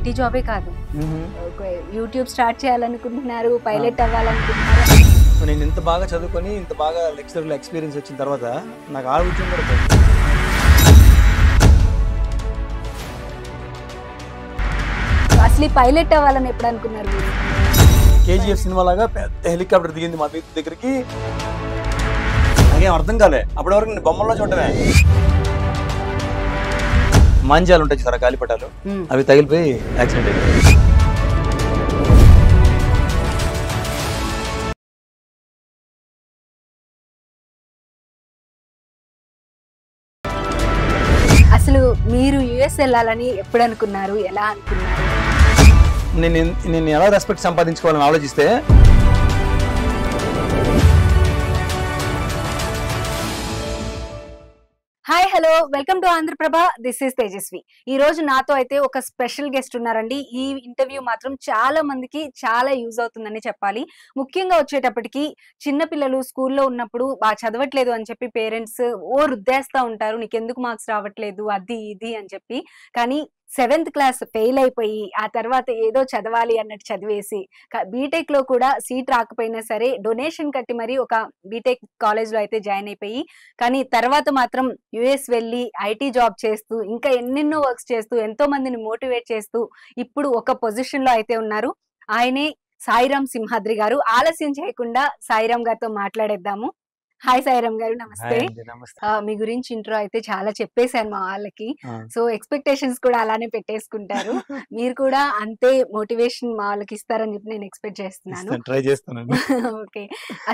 IT జాబే కాదు, YouTube start చేయాలనుకుంటున్నారు, పైలట్ అవ్వాలనుకుంటున్నారు. నేను ఇంత బాగా చదువుకొని ఇంత బాగా లెక్చరర్లో ఎక్స్పీరియన్స్ వచ్చిన తర్వాత నాకు ఆ ఉద్యోగం కూడా అసలు పైలట్ అవ్వాలని ఎప్పుడు అనుకున్నారు? కేజీఎఫ్ సినిమా లాగా పెద్ద హెలికాప్టర్ దిగింది మా దగ్గరికి. నాకేం అర్థం కాలే, అప్పటి వరకు నేను బొమ్మల్లో చూడటమే. మంజాలు ఉంటాయి సార్, గాలిపటాలు, అవి తగిలిపోయి యాక్సిడెంట్ అయింది. అసలు మీరు యుఎస్ వెళ్ళాలని ఎప్పుడు అనుకున్నారు, ఎలా అనుకున్నారు? నేను ఎలా రెస్పెక్ట్ సంపాదించుకోవాలని ఆలోచిస్తే hi hello welcome to Andhraprabha, this is Tejaswi. ఈ రోజు నాతో అయితే ఒక స్పెషల్ గెస్ట్ ఉన్నారండి. ఈ ఇంటర్వ్యూ మాత్రం చాలా మందికి చాలా యూజ్ అవుతుందని చెప్పాలి. ముఖ్యంగా వచ్చేటప్పటికి చిన్నపిల్లలు స్కూల్లో ఉన్నప్పుడు చదవట్లేదు అని చెప్పి పేరెంట్స్ ఓ రుద్దేస్తూ ఉంటారు, నీకెందుకు మార్క్స్ రావట్లేదు అది ఇది అని చెప్పి. కానీ సెవెంత్ క్లాస్ ఫెయిల్ అయిపోయి ఆ తర్వాత ఏదో చదవాలి అన్నట్టు చదివేసి బీటెక్ లో కూడా సీట్ రాకపోయినా సరే డొనేషన్ కట్టి మరి ఒక బీటెక్ కాలేజ్ లో అయితే జాయిన్ అయిపోయి, కానీ తర్వాత మాత్రం యుఎస్ వెళ్ళి ఐటీ జాబ్ చేస్తూ ఇంకా ఎన్నెన్నో వర్క్స్ చేస్తూ ఎంతో మందిని మోటివేట్ చేస్తూ ఇప్పుడు ఒక పొజిషన్ లో అయితే ఉన్నారు. ఆయనే సాయిరాం సింహాద్రి గారు. ఆలస్యం చేయకుండా సాయిరాం గారితో మాట్లాడేద్దాము. హాయ్ సాయిరామ్ గారు, నమస్తే. మీ గురించి ఇంట్రో అయితే చాలా చెప్పేశాను మా వాళ్ళకి, సో ఎక్స్పెక్టేషన్స్ కూడా అలానే పెట్టేసుకుంటారు. మీరు కూడా అంతే మోటివేషన్ మా వాళ్ళకి ఇస్తారని చెప్పి నేను ఎక్స్పెక్ట్ చేస్తున్నాను. ఓకే,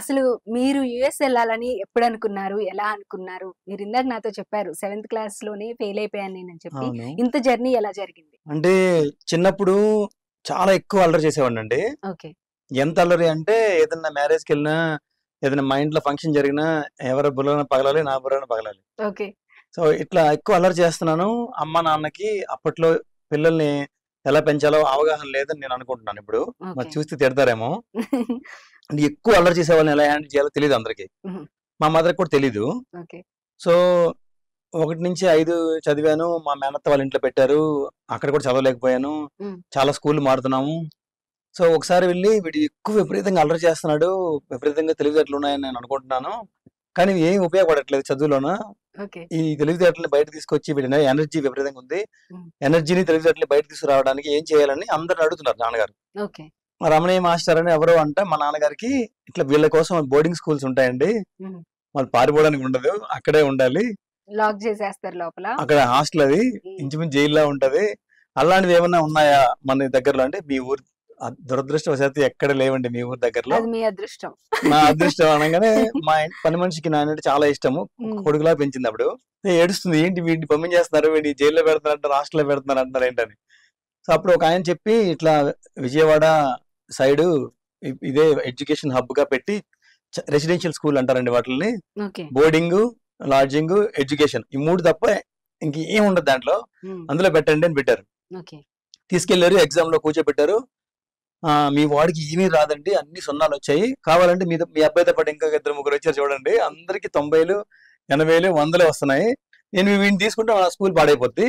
అసలు మీరు యుఎస్ వెళ్ళాలని ఎప్పుడు అనుకున్నారు, ఎలా అనుకున్నారు? మీరు ఇందాక నాతో చెప్పారు సెవెంత్ క్లాస్ లోనే ఫెయిల్ అయిపోయాను నేను అని చెప్పి. ఇంత జర్నీ ఎలా జరిగింది? అంటే చిన్నప్పుడు చాలా ఎక్కువ అల్లరి చేసేవాడిని అండి. ఓకే, ఎంత అల్లరి అంటే ఏదన్నా మ్యారేజ్కి వెళ్ళినా ఏదైనా మా ఇంట్లో ఫంక్షన్ జరిగినా ఎవరి బుర్రన పగలాలి, నా బుర్రన పగలాలి. ఓకే, సో ఇట్లా ఎక్కువ అల్లరి చేస్తున్నాను. అమ్మ నాన్నకి అప్పట్లో పిల్లల్ని ఎలా పెంచాలో అవగాహన లేదని నేను అనుకుంటున్నాను. ఇప్పుడు మరి చూస్తే తిడతారేమో, ఎక్కువ అల్లరి చేసే వాళ్ళని ఎలా హ్యాండిల్ చేయాలో తెలియదు అందరికి, మా మదర్కి కూడా తెలీదు. సో 1 నుంచి 5 చదివాను, మా మేనత్త వాళ్ళ ఇంట్లో పెట్టారు, అక్కడ కూడా చదవలేకపోయాను. చాలా స్కూల్ మారుతున్నాము. సో ఒకసారి వెళ్ళి వీడు ఎక్కువ విపరీతంగా అల్లరి చేస్తున్నాడు, విపరీతంగా తెలివితేటలు ఉన్నాయని నేను అనుకుంటున్నాను, కానీ ఏం ఉపయోగపడట్లేదు చదువులోన. ఈ తెలివితేటల్ని బయట తీసుకొచ్చి వీడిన ఎనర్జీ విపరీతంగా ఉంది, ఎనర్జీని తెలివితేటల్ని బయట తీసుకురావడానికి ఏం చేయాలని అందరిని అడుగుతున్నారు నాన్నగారు. రమణీయ మాస్టర్ అని ఎవరో అంటే మా నాన్నగారికి ఇట్లా వీళ్ళ కోసం బోర్డింగ్ స్కూల్స్ ఉంటాయండి, వాళ్ళు పారిపోవడానికి ఉండదు, అక్కడే ఉండాలి, లాక్ చేసేస్తారు లోపల, అక్కడ హాస్టల్, అది ఇంచుమించు జైల్లో ఉంటది. అలాంటివి ఏమన్నా ఉన్నాయా మన దగ్గరలో అంటే, మీ ఊరు దురదృష్టవశాత్తు ఎక్కడ లేవండి మీ ఊరి దగ్గరలో. నా అదృష్టం అనగానే మా పని మనిషికి నా అంటే చాలా ఇష్టము, కొడుకులా పెంచింది. అప్పుడు ఏడుస్తుంది, ఏంటి వీటిని పంపించేస్తున్నారు, వీడి జైల్లో పెడుతున్నారు, హాస్టల్లో పెడుతున్నారు అంటున్నారు ఏంటని. సో అప్పుడు ఒక ఆయన చెప్పి ఇట్లా విజయవాడ సైడు ఇదే ఎడ్యుకేషన్ హబ్ గా పెట్టి రెసిడెన్షియల్ స్కూల్ అంటారండి వాటిని, బోర్డింగ్, లాడ్జింగ్, ఎడ్యుకేషన్, ఈ 3 తప్ప ఇంకేం ఉండదు దాంట్లో, అందులో పెట్టండి అని పెట్టారు. తీసుకెళ్లారు, ఎగ్జామ్ లో కూర్చోబెట్టారు. మీ వాడికి ఏమీ రాదండి, అన్ని 0లు వచ్చాయి, కావాలంటే మీ అబ్బాయితో పాటు ఇంకా 2-3 వచ్చారు చూడండి, అందరికి 90లు 80లు 100 వస్తున్నాయి, నేను వీడిని తీసుకుంటే నా స్కూల్ పాడైపోద్ది,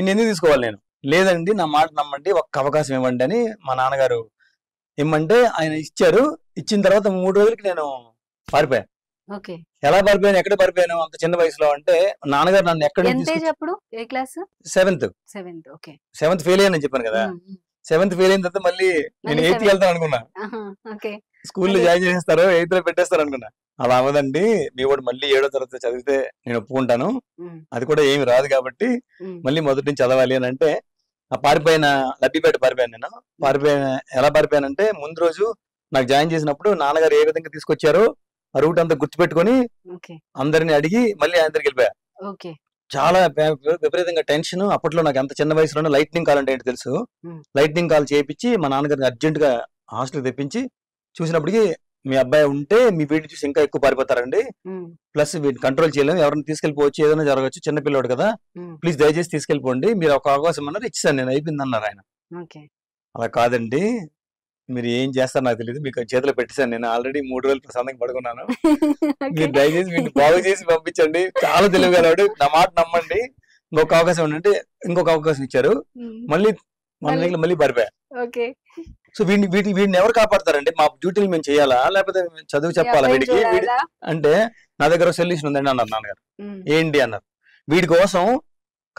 నేను ఎందుకు తీసుకోవాలి, నేను లేదండి నా మాట నమ్మండి, ఒక్క అవకాశం ఇవ్వండి అని మా నాన్నగారు ఇమ్మంటే ఆయన ఇచ్చారు. ఇచ్చిన తర్వాత 3 రోజులకి నేను పారిపోయాను. ఎలా పారిపోయాను, ఎక్కడ పారిపోయాను అంత చిన్న వయసులో అంటే, నాన్నగారు నన్ను ఎక్కడ సెవెంత్ ఫెయిల్ అయ్యానని చెప్పాను కదా, 7th ఫెయిల్ అయిన తర్వాత మళ్ళీ నేను 8th వెళ్తాను అనుకున్నా, స్కూల్లో జాయిన్ చేసేస్తారు, 8th లో పెట్టేస్తారు అనుకున్నా. అలా అవదండి, మీ వాడు మళ్ళీ 7వ తరగతి చదివితే నేను ఒప్పుకుంటాను, అది కూడా ఏమి రాదు కాబట్టి మళ్ళీ మొదటి నుంచి చదవాలి అని అంటే పారిపోయిన లబ్బిపేట పారిపోయాను నేను. ఎలా పారిపోయానంటే, ముందు రోజు నాకు జాయిన్ చేసినప్పుడు నాన్నగారు ఏ విధంగా తీసుకొచ్చారో ఆ రూట్ అంతా గుర్తుపెట్టుకుని అందరిని అడిగి మళ్ళీ ఆయన దగ్గరికి వెళ్ళిపోయా. చాలా విపరీతంగా టెన్షన్, అప్పట్లో నాకు అంత చిన్న వయసులోనే లైట్నింగ్ కాల్ అంటే ఏంటి తెలుసు, లైట్నింగ్ కాల్ చేయించి మా నాన్నగారిని అర్జెంట్ గా హాస్టల్ తెప్పించి చూసినప్పటికీ, మీ అబ్బాయి ఉంటే మీ వీడిని చూసి ఇంకా ఎక్కువ పారిపోతారండి, ప్లస్ వీటిని కంట్రోల్ చేయలేము, ఎవరిని తీసుకెళ్లిపోవచ్చు, ఏదైనా జరగవచ్చు, చిన్నపిల్లడు కదా, ప్లీజ్ దయచేసి తీసుకెళ్ళిపోండి, మీరు ఒక అవకాశం అన్నారు, ఇచ్చేసాను నేను, అయిపోయింది అన్నారు ఆయన. అలా కాదండి, మీరు ఏం చేస్తారు నాకు తెలియదు, మీకు చేతిలో పెట్టేశాను నేను, ఆల్రెడీ 3 రోజులు ప్రశాంతంగా పడుకున్నాను, మీరు దయచేసి వీటిని బాగు చేసి పంపించండి, చాలా తెలివిగలవాడు, నా మాట నమ్మండి, ఇంకొక అవకాశం ఉండండి, ఇంకొక అవకాశం ఇచ్చారు. మళ్ళీ Okay. So we never కాపాడతారండి మా డ్యూటీలు మేము చేయాలా లేకపోతే చదువు చెప్పాలా వీడికి అంటే నా దగ్గర సొల్యూషన్ ఉందండి అన్నారు నాన్నగారు. ఏంటి అన్నారు, వీడి కోసం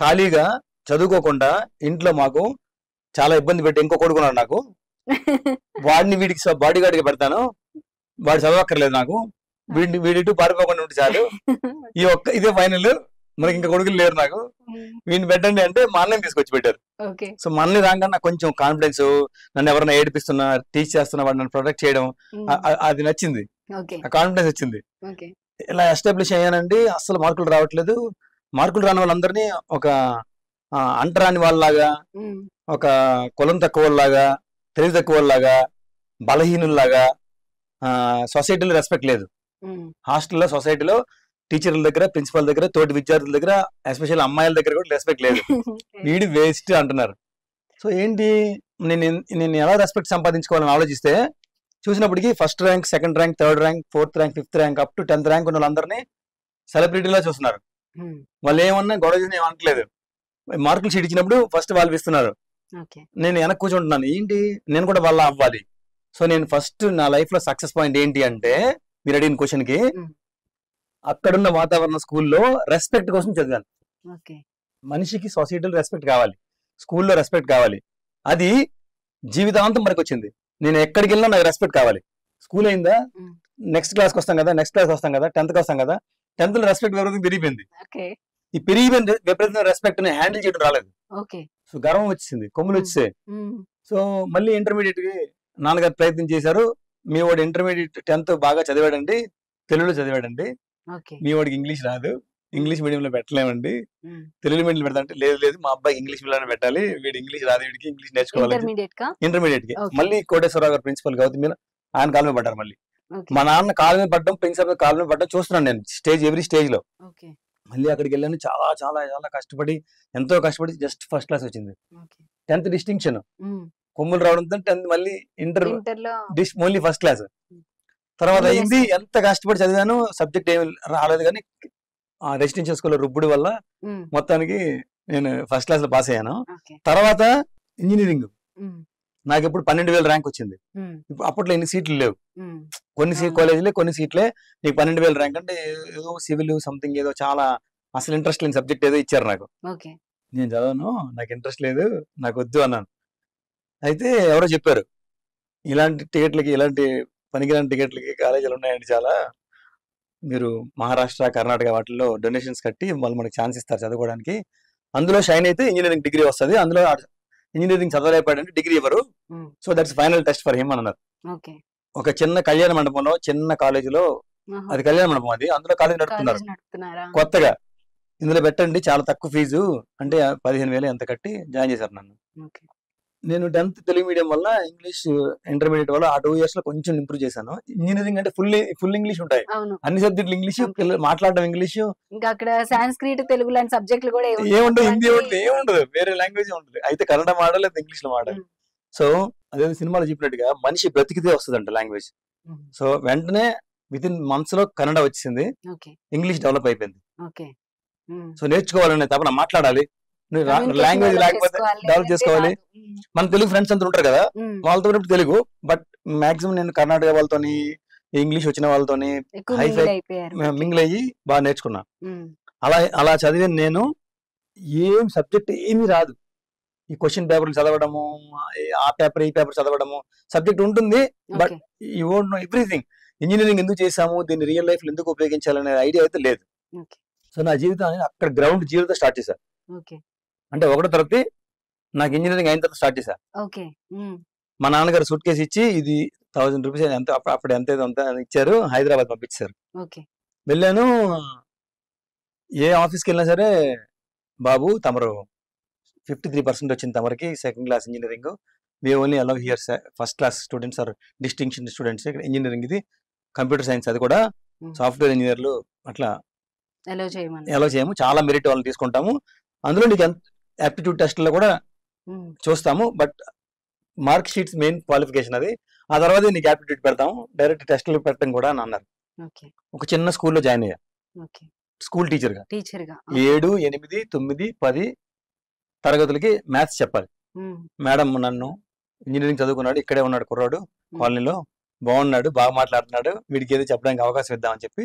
ఖాళీగా చదువుకోకుండా ఇంట్లో మాకు చాలా ఇబ్బంది పెట్టి ఇంకో కొడుకున్నాడు నాకు, వాడిని వీడికి బాడీ గార్డ్ గా పెడతాను, వాడు చదవక్కర్లేదు నాకు, వీడిని వీడిటు పారిపోకుండా ఉంటే చాలు, ఈ ఒక్క ఇదే ఫైనల్, మనకి ఇంకా కొడుకులు లేరు నాకు, వీడిని పెట్టండి అంటే మా అన్నయ్య తీసుకొచ్చి పెట్టారు. సో మా అన్నయ్య రాగానే నాకు కొంచెం కాన్ఫిడెన్స్, నన్ను ఎవరైనా ఏడిపిస్తున్నా టీచ్ చేస్తున్నా వాడు నన్ను ప్రొటెక్ట్ చేయడం అది నచ్చింది, కాన్ఫిడెన్స్ వచ్చింది. ఇలా ఎస్టాబ్లిష్ అయ్యానండి. అసలు మార్కులు రావట్లేదు, మార్కులు రాని వాళ్ళందరినీ ఒక అంటరాని వాళ్ళలాగా, ఒక కులం తక్కువ వాళ్ళలాగా, తెలివి తక్కువ వాళ్ళలాగా, బలహీనుల్లాగా, సొసైటీలో రెస్పెక్ట్ లేదు. హాస్టల్లో సొసైటీలో టీచర్ల దగ్గర, ప్రిన్సిపల్ దగ్గర, తోటి విద్యార్థుల దగ్గర, ఎస్పెషల్ అమ్మాయిల దగ్గర కూడా రెస్పెక్ట్ లేదు. వీడి వేస్ట్ అంటున్నారు. సో ఏంటి నేను ఎలా రెస్పెక్ట్ సంపాదించుకోవాలని ఆలోచిస్తే చూసినప్పటికీ first rank, second rank, third rank, fourth rank, fifth rank up to 10th rank ఉన్న వాళ్ళందరినీ సెలబ్రిటీలా చూస్తున్నారు. వాళ్ళు ఏమన్నా గొడవ చేసి ఏమనట్లేదు, మార్కులు షీట్ ఇచ్చినప్పుడు ఫస్ట్ వాళ్ళు ఇస్తున్నారు, నేను వెనక కూర్చుంటున్నాను. ఏంటి నేను కూడా వాళ్ళ అవ్వాలి. సో నేను ఫస్ట్ నా లైఫ్ లో సక్సెస్ పాయింట్ ఏంటి అంటే మీరు అడిగిన క్వశ్చన్ కి అక్కడున్న వాతావరణ స్కూల్లో రెస్పెక్ట్ కోసం చదివాను. మనిషికి సొసైటీలో రెస్పెక్ట్ కావాలి, స్కూల్లో రెస్పెక్ట్ కావాలి, అది జీవితాంతం మనకు వచ్చింది. నేను ఎక్కడికి వెళ్ళినా నాకు రెస్పెక్ట్ కావాలి. స్కూల్ అయిందా నెక్స్ట్ క్లాస్కి వస్తాం కదా, నెక్స్ట్ క్లాస్ వస్తాం కదా, 10th వస్తాం కదా, 10th లో రెస్పెక్ట్ విపరీతం పెరిగిపోయింది. ఈ పెరిగిపోయిన విపరీతం రెస్పెక్ట్ ని హ్యాండిల్ చేయడం రాలేదు. సో గర్వం వచ్చింది, కొమ్ములు వచ్చేసాయి. సో మళ్ళీ ఇంటర్మీడియట్ కి నాన్నగారు ప్రయత్నం చేశారు. మీ వాడు ఇంటర్మీడియట్ 10th బాగా చదివాడండి, తెలుగులో చదివాడండి, మీ వాడికి ఇంగ్లీష్ రాదు, ఇంగ్లీష్ మీడియంలో పెట్టలేమండి, తెలుగు మీడియంలో పెడతామంటే లేదు లేదు మా అబ్బాయి ఇంగ్లీష్ మీడియంలో పెట్టాలి, వీడి ఇంగ్లీష్ రాదు, వీడికి ఇంగ్లీష్ నేర్చుకోవాలి. ఇంటర్మీడియట్ కి మళ్ళీ కోటేశ్వరరావు గారు ప్రిన్సిపల్ కాబట్టి మీరు ఆయన కాలు మీద పడ్డారు. మళ్ళీ మా నాన్న కాలు మీద పడ్డం, ప్రిన్సిపల్ కాలు మీద పడ్డం చూస్తున్నాను నేను స్టేజ్, ఎవరీ స్టేజ్ లో. మళ్ళీ అక్కడికి వెళ్ళాను, చాలా చాలా చాలా కష్టపడి, ఎంతో కష్టపడి జస్ట్ ఫస్ట్ క్లాస్ వచ్చింది. 10th డిస్టింక్షన్, కొమ్ములు రావడంతో 10th మళ్ళీ ఇంటర్ ఓన్లీ ఫస్ట్ క్లాస్. తర్వాత అయింది, ఎంత కష్టపడి చదివాను, సబ్జెక్ట్ ఏమి రాలేదు కానీ ఆ రెసిడెన్షియల్ స్కూల్లో రుబ్బుడు వల్ల మొత్తానికి నేను ఫస్ట్ క్లాస్ లో పాస్ అయ్యాను. తర్వాత ఇంజనీరింగ్ నాకు ఇప్పుడు 12,000 ర్యాంక్ వచ్చింది. అప్పట్లో ఎన్ని సీట్లు లేవు, కొన్ని కాలేజీలే కొన్ని సీట్లే. నీకు 12,000 ర్యాంక్ అంటే ఏదో సివిల్ సంథింగ్ ఏదో చాలా అసలు ఇంట్రెస్ట్ లేని సబ్జెక్ట్ ఏదో ఇచ్చారు నాకు. నేను చదవను, నాకు ఇంట్రెస్ట్ లేదు, నాకు వద్దు అన్నాను. అయితే ఎవరో చెప్పారు ఇలాంటి టికెట్లకి, ఇలాంటి పనికిరాని టికెట్లకి కాలేజీలు ఉన్నాయండి చాలా, మీరు మహారాష్ట్ర కర్ణాటక వాటిల్లో డొనేషన్స్ కట్టి వాళ్ళు మనకు ఛాన్స్ ఇస్తారు చదువుకోవడానికి, అందులో షైన్ అయితే ఇంజనీరింగ్ డిగ్రీ వస్తుంది, అందులో ఇంజనీరింగ్ చదవలేకపోయాడంటే డిగ్రీ ఇవ్వరు, so that's final test for him అన్నారు. ఒక చిన్న కళ్యాణ మండపంలో, చిన్న కాలేజీలో, అది కళ్యాణ మండపం అది, అందులో కాలేజీ నడుపుతున్నారు కొత్తగా, ఇందులో పెట్టండి చాలా తక్కువ ఫీజు అంటే 15,000 ఎంత కట్టి జాయిన్ చేశారు నన్ను. నేను 10th తెలుగు మీడియం వల్ల, ఇంగ్లీష్ ఇంటర్మీడియట్ వల్ల ఆ 2 years లో కొంచెం ఇంప్రూవ్ చేశాను. ఇంజనీరింగ్ అంటే ఫుల్ ఇంగ్లీష్ ఉంటాయి, అన్ని సబ్జెక్టులు ఇంగ్లీష్, మాట్లాడడం ఇంగ్లీష్, సాంస్క్రిట్ తెలుగు లాంటి సబ్జెక్టులు కూడా ఏముండదు, హిందీ ఉండదు, ఏముండదు, వేరే లాంగ్వేజ్ ఉంటుంది. అయితే కన్నడ మాట్లాడలేదు, ఇంగ్లీష్ లో మాట్లాడాలి. సో అదే సినిమాలో చెప్పినట్టుగా మనిషి బ్రతికితే వస్తుందంట లాంగ్వేజ్. సో వెంటనే వితిన్ మంత్స్ లో కన్నడ వచ్చింది, ఇంగ్లీష్ డెవలప్ అయిపోయింది. సో నేర్చుకోవాలనే తప్పన మాట్లాడాలి, లాంగ్వేజ్ లేకపోతే డెవలప్ చేసుకోవాలి. మన తెలుగు ఫ్రెండ్స్ అందరూ ఉంటారు కదా, వాళ్ళతో తెలుగు, బట్ మాక్సిమం నేను కర్ణాటక వాళ్ళతో, ఇంగ్లీష్ వచ్చిన వాళ్ళతో మింగిల్ అయ్యి బాగా నేర్చుకున్నా. అలా చదివిన నేను ఏం సబ్జెక్ట్ ఏమీ రాదు, ఈ క్వశ్చన్ పేపర్లు చదవడము, ఆ పేపర్ ఈ పేపర్ చదవడము, సబ్జెక్ట్ ఉంటుంది but you won't know everything. Engineering ఎందుకు చేసాము, దీన్ని రియల్ లైఫ్ లో ఎందుకు ఉపయోగించాలనే ఐడియా అయితే లేదు. సో నా జీవితాన్ని అక్కడ గ్రౌండ్ జీరోతో స్టార్ట్ చేశాను. అంటే 1వ తరగతి నాకు ఇంజనీరింగ్ అయిన తర్వాత స్టార్ట్ చేశాను. మా నాన్నగారు సూట్ కేసు ఇచ్చి ఇది 1,000 రూపీస్ అప్పుడు ఎంత అంత ఇచ్చారు, హైదరాబాద్ పంపించారు. వెళ్ళాను, ఏ ఆఫీస్కి వెళ్ళినా సరే బాబు తమరు 53% వచ్చింది తమరికి, second class engineering, we only allow here first class students or distinction students, ఇక్కడ ఇంజనీరింగ్ ఇది కంప్యూటర్ సైన్స్, అది కూడా సాఫ్ట్వేర్ ఇంజనీర్లు అట్లా అలౌ చేయము, చాలా మెరిట్ వాళ్ళని తీసుకుంటాము, అందులో నీకు యాప్టిట్యూడ్ టెస్ట్లో కూడా చూస్తాము, but mark sheets main qualification అది, ఆ తర్వాత నీకు యాప్టిట్యూడ్ పెడతాము, డైరెక్ట్ టెస్ట్లు పెట్టడం కూడా అని అన్నారు. ఒక చిన్న స్కూల్లో జాయిన్ అయ్యా, స్కూల్ టీచర్గా 7, 8, 9, 10 తరగతులకి మ్యాథ్స్ చెప్పాలి. మేడం నన్ను ఇంజనీరింగ్ చదువుకున్నాడు, ఇక్కడే ఉన్నాడు కుర్రాడు కాలనీలో, బాగున్నాడు, బాగా మాట్లాడుతున్నాడు, వీడికి ఏదో చెప్పడానికి అవకాశం ఇద్దామని చెప్పి,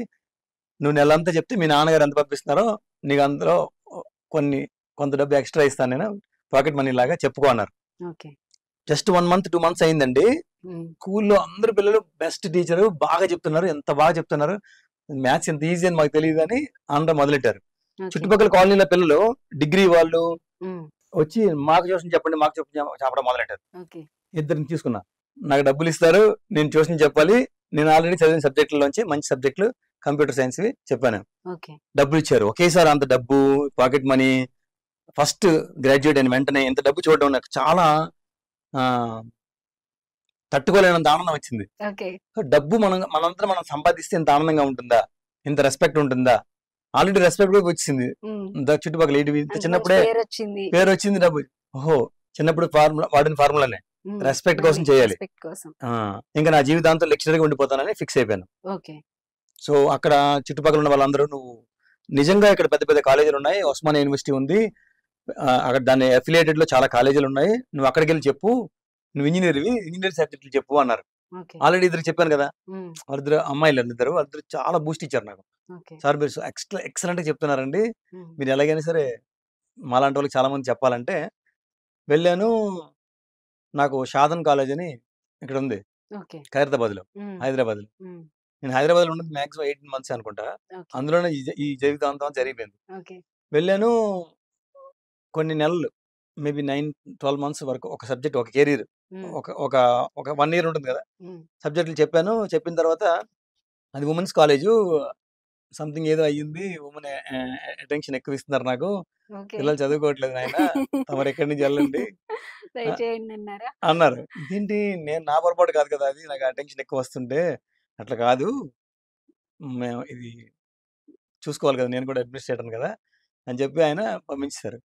నువ్వు నెలంతా చెప్తే మీ నాన్నగారు ఎంత పంపిస్తున్నారో నీకు అందులో కొంత డబ్బు ఎక్స్ట్రా ఇస్తాను నేను పాకెట్ మనీ లాగా చెప్పుకో అన్నారు. జస్ట్ 1 month 2 months అయిందండి. స్కూల్లో అందరు పిల్లలు బెస్ట్ టీచరు, బాగా చెప్తున్నారు, ఎంత బాగా చెప్తున్నారు, మ్యాథ్స్ ఎంత ఈజీ అని మాకు తెలియదు అని ఆంధ్ర మొదలెట్టారు. చుట్టుపక్కల కాలనీల పిల్లలు డిగ్రీ వాళ్ళు వచ్చి మాకు ట్యూషన్ చెప్పండి, మాకు చెప్పడం మొదలెట్టారు. ఇద్దరిని తీసుకున్నా, నాకు డబ్బులు ఇస్తారు, నేను ట్యూషన్ చెప్పాలి, నేను ఆల్రెడీ చదివిన సబ్జెక్టులోంచి మంచి సబ్జెక్టులు కంప్యూటర్ సైన్స్ చెప్పాను. డబ్బులు ఇచ్చారు ఒకేసారి, అంత డబ్బు పాకెట్ మనీ. ఫస్ట్ గ్రాడ్యుయేట్ అయిన వెంటనే ఇంత డబ్బు చూడడం నాకు చాలా తట్టుకోలేనంత ఆనందం వచ్చింది. డబ్బు మనంతా మనం సంపాదిస్తే ఇంత ఆనందంగా ఉంటుందా, ఇంత రెస్పెక్ట్ ఉంటుందా? ఆల్రెడీ రెస్పెక్ట్ కూడా వచ్చింది చుట్టుపక్కల, చిన్నప్పుడే పేరు వచ్చింది, డబ్బు. ఓహో, చిన్నప్పుడు వాడిన ఫార్ములానే, రెస్పెక్ట్ కోసం చేయాలి, ఇంకా నా జీవితాంతం లెక్చరర్ గా ఉండిపోతానని ఫిక్స్ అయిపోయాను. సో అక్కడ చుట్టుపక్కల ఉన్న వాళ్ళందరూ, నువ్వు నిజంగా ఇక్కడ పెద్ద పెద్ద కాలేజీలు ఉన్నాయి, ఉస్మానియా యూనివర్సిటీ ఉంది, అక్కడ దాని అఫిలియేటెడ్ లో చాలా కాలేజీలు ఉన్నాయి, నువ్వు అక్కడికి వెళ్ళి చెప్పు, నువ్వు ఇంజనీర్వి, ఇంజనీరింగ్ సబ్జెక్టులు చెప్పు అన్నారు. ఆల్రెడీ ఇద్దరు చెప్పాను కదా, వాళ్ళిద్దరు అమ్మాయిలు, ఇద్దరు వాళ్ళిద్దరు చాలా బూస్ట్ ఇచ్చారు నాకు. సార్ మీరు ఎక్సలెంట్ గా చెప్తున్నారండి, మీరు ఎలాగైనా సరే మాలాంటి వాళ్ళకి చాలా మంది చెప్పాలంటే వెళ్ళాను. నాకు షాదన్ కాలేజ్ అని ఇక్కడ ఉంది ఖైరతాబాద్ లో, హైదరాబాద్ లో. నేను హైదరాబాద్ లో ఉన్నది మాక్సిమం 8 months అనుకుంటా, అందులోనే ఈ జీవితాంతం జరిగిపోయింది. వెళ్ళాను, కొన్ని నెలలు, మేబీ 9-12 months వరకు ఒక సబ్జెక్ట్, ఒక కెరీర్, ఒక 1 year ఉంటుంది కదా, సబ్జెక్టులు చెప్పాను. చెప్పిన తర్వాత అది ఉమెన్స్ కాలేజు, సంథింగ్ ఏదో అయ్యింది, ఉమెన్ అటెన్షన్ ఎక్కువ ఇస్తున్నారు నాకు, పిల్లలు చదువుకోవట్లేదు నాయన, తమరు ఎక్కడి నుంచి వెళ్ళండి అన్నారు. ఏంటి, నేను నా పొరపాటు కాదు కదా అది, నాకు అటెన్షన్ ఎక్కువ వస్తుంటే, అట్లా కాదు మేము ఇది చూసుకోవాలి కదా, నేను కూడా అడ్మినిస్ట్రేటర్ కదా అని చెప్పి ఆయన పంపించారు.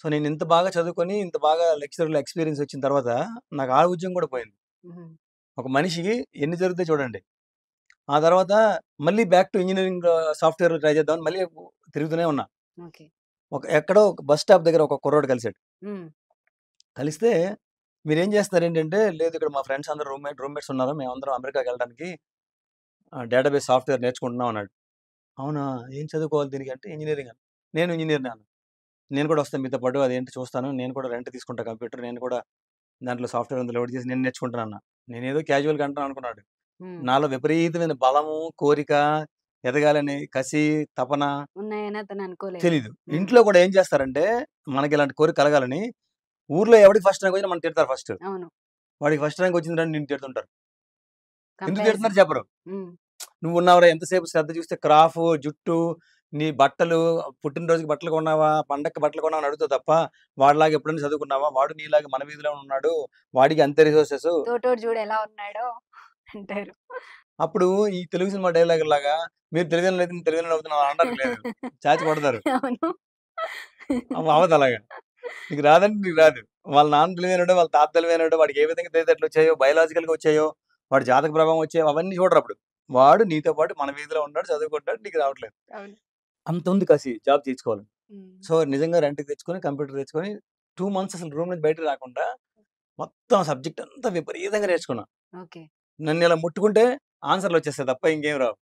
సో నేను ఇంత బాగా చదువుకొని ఇంత బాగా లెక్చరర్లో ఎక్స్పీరియన్స్ వచ్చిన తర్వాత నాకు ఆ ఉద్యోగం కూడా పోయింది. ఒక మనిషికి ఎన్ని జరుగుతాయి చూడండి. ఆ తర్వాత మళ్ళీ back to engineering software try చేద్దామని మళ్ళీ తిరుగుతూనే ఉన్నా. ఒక ఎక్కడో ఒక బస్ స్టాప్ దగ్గర ఒక కుర్రోడు కలిసాడు. కలిస్తే, మీరేం చేస్తున్నారు ఏంటంటే, లేదు ఇక్కడ మా ఫ్రెండ్స్ అందరూ రూమ్మేట్స్ ఉన్నారు, మేమందరం అమెరికాకి వెళ్ళడానికి డేటాబేస్ సాఫ్ట్వేర్ నేర్చుకుంటున్నాం అన్నాడు. అవునా, ఏం చదువుకోవాలి దీనికి అంటే, ఇంజనీరింగ్ అని. నేను ఇంజనీర్ని అన్నాను. నేను కూడా వస్తాను మీతో పాటు, అదేంటి చూస్తాను, నేను కూడా రెంట్ తీసుకుంటా కంప్యూటర్, నేను కూడా దాంట్లో సాఫ్ట్వేర్ అందులో లోడ్ చేసి నేను నేర్చుకుంటాను అన్న. నేనేదో క్యాజువల్గా అంటాను అనుకున్నాడు. నాలో విపరీతమైన బలము, కోరిక, ఎదగాలని కసి, తపన తెలీదు. ఇంట్లో కూడా ఏం చేస్తారంటే, మనకి ఇలాంటి కోరిక కలగాలని, ఊర్లో ఎవరికి ఫస్ట్ ర్యాంక్ వచ్చినా మనం తిడతారు ఫస్ట్, వాడికి ఫస్ట్ ర్యాంక్ వచ్చింది నేను తిడుతుంటారు. ఎందుకు తిడుతున్నారు చెప్పరు. నువ్వు ఉన్నావరా, ఎంతసేపు శ్రద్ధ చూస్తే క్రాఫ్, జుట్టు, నీ బట్టలు, పుట్టినరోజుకి బట్టలు కొన్నావా, పండగకి బట్టలు కొన్నావని అడుగుతావు తప్ప, వాడిలాగా ఎప్పుడైనా చదువుకున్నావా, వాడు నీలాగా మన వీధిలో ఉన్నాడు, వాడికి అంతే రిసోర్సెస్, అంటారు. అప్పుడు ఈ తెలుగు సినిమా డైలాగ్ లాగా, మీరు తెలుగులో అయితే తెలుగులో అవుతున్నా అంటారు, లేదు చాచి పడతారు. అవదు అలాగా, నీకు రాదంటే నీకు రాదు. వాళ్ళ నాన్న తెలివైనడో, వాళ్ళ తాత తెలివైనడో, వాడికి ఏ విధంగా తెలియదు వచ్చాయో, బయలాజికల్గా వచ్చాయో, వాడి జాతక ప్రభావం వచ్చాయో అవన్నీ చూడరు. అప్పుడు వాడు నీతో పాటు మన వీధిలో ఉన్నాడు, చదువుకుంటాడు, నీకు రావట్లేదు. అంత ఉంది కసి జాబ్ తీసుకోవాలి. సో నిజంగా రెంట్కి తెచ్చుకొని కంప్యూటర్ తెచ్చుకొని 2 months అసలు రూమ్ నుంచి బయటకు రాకుండా మొత్తం సబ్జెక్ట్ అంతా విపరీతంగా నేర్చుకున్నా. నన్ను ఇలా ముట్టుకుంటే ఆన్సర్లు వచ్చేస్తాయి తప్ప ఇంకేం రావు.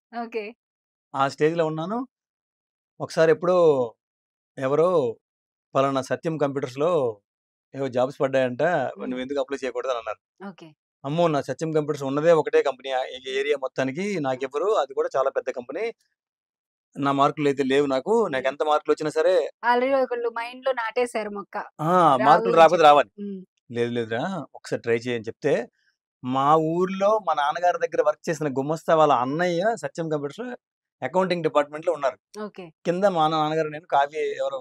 ఆ స్టేజ్లో ఉన్నాను. ఒకసారి ఎప్పుడో ఎవరో పలానా సత్యం కంప్యూటర్స్లో ఏవో జాబ్స్ పడ్డాయంట, నువ్వు ఎందుకు అప్లై చేయకూడదు అని అన్నారు. అమ్మో, నా సత్యం కంప్యూటర్స్ ఉన్నదే ఒకటే కంపెనీ ఏరియా మొత్తానికి, నాకెవ్వరు, అది కూడా చాలా పెద్ద కంపెనీ, నా మార్కులు అయితే లేవు, నాకు ఎంత మార్కులు వచ్చినా సరే మార్కులు రాకపోతే రావాలి, లేదు లేదురా ఒకసారి ట్రై చేయని చెప్తే, మా ఊర్లో మా నాన్నగారి దగ్గర వర్క్ చేసిన గుమ్మస్తా వాళ్ళ అన్నయ్య సత్యం కంప్యూటర్స్ లో అకౌంటింగ్ డిపార్ట్మెంట్ లో ఉన్నారు. కింద మా నాన్నగారు నేను కాఫీ ఎవరో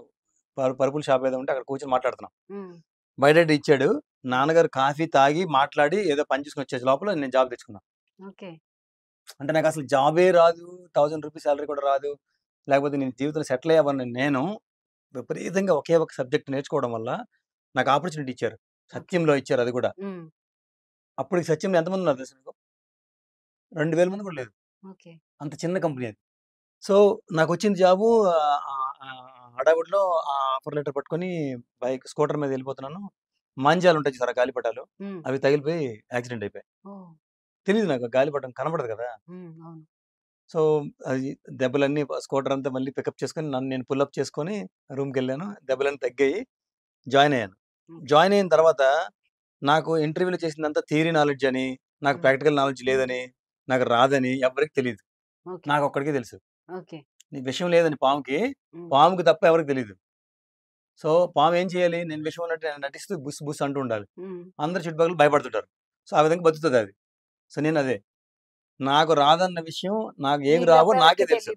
పరుపుల షాప్ ఏదో ఉంటే అక్కడ కూర్చొని మాట్లాడుతున్నాం. బయట ఇచ్చాడు, నాన్నగారు కాఫీ తాగి మాట్లాడి ఏదో పని చేసుకుని వచ్చే లోపల నేను జాబ్ తెచ్చుకున్నాను. అంటే నాకు అసలు జాబే రాదు, 1000 rupees శాలరీ కూడా రాదు, లేకపోతే నేను జీవితంలో సెటిల్ అయ్యావని నేను విపరీతంగా ఒకే ఒక సబ్జెక్ట్ నేర్చుకోవడం వల్ల నాకు ఆపర్చునిటీ ఇచ్చారు. సత్యంలో ఇచ్చారు, అది కూడా అప్పుడు సత్యంలో ఎంతమంది ఉన్నారు తెలుసు మీకు, 2000 మంది కూడా లేదు, అంత చిన్న కంపెనీ అది. సో నాకు వచ్చింది జాబు, హడావుడిలో ఆఫర్ లెటర్ పట్టుకొని బైక్ స్కూటర్ మీద వెళ్ళిపోతున్నాను. మంజాలు ఉంటాయి సార్ గాలిపటాలు, అవి తగిలిపోయి యాక్సిడెంట్ అయిపోయాయి. తెలియదు నాకు, గాలిపటం కనపడదు కదా. సో అది దెబ్బలన్నీ స్కూటర్ అంతా మళ్ళీ పికప్ చేసుకుని నన్ను నేను పుల్అప్ చేసుకుని రూమ్కి వెళ్ళాను. దెబ్బలన్నీ తగ్గాయి, జాయిన్ అయ్యాను. జాయిన్ అయిన తర్వాత నాకు ఇంటర్వ్యూలు చేసినంత థియరీ నాలెడ్జ్ అని, నాకు ప్రాక్టికల్ నాలెడ్జ్ లేదని, నాకు రాదని ఎవరికి తెలియదు. నాకు ఒక్కడికే తెలుసు. నీ విషయం లేదని పాముకి, పాముకి తప్ప ఎవరికి తెలియదు. సో పాము ఏం చేయాలి, నేను విషయం ఉన్నట్టు నటిస్తూ బుస్ బుస్ అంటూ ఉండాలి. అందరు చుట్టుపక్కల భయపడుతుంటారు. సో ఆ విధంగా బతుకుతుంది అది. సో నేను అదే, నాకు రాదన్న విషయం, నాకు ఏమి రావో నాకే తెలుసు.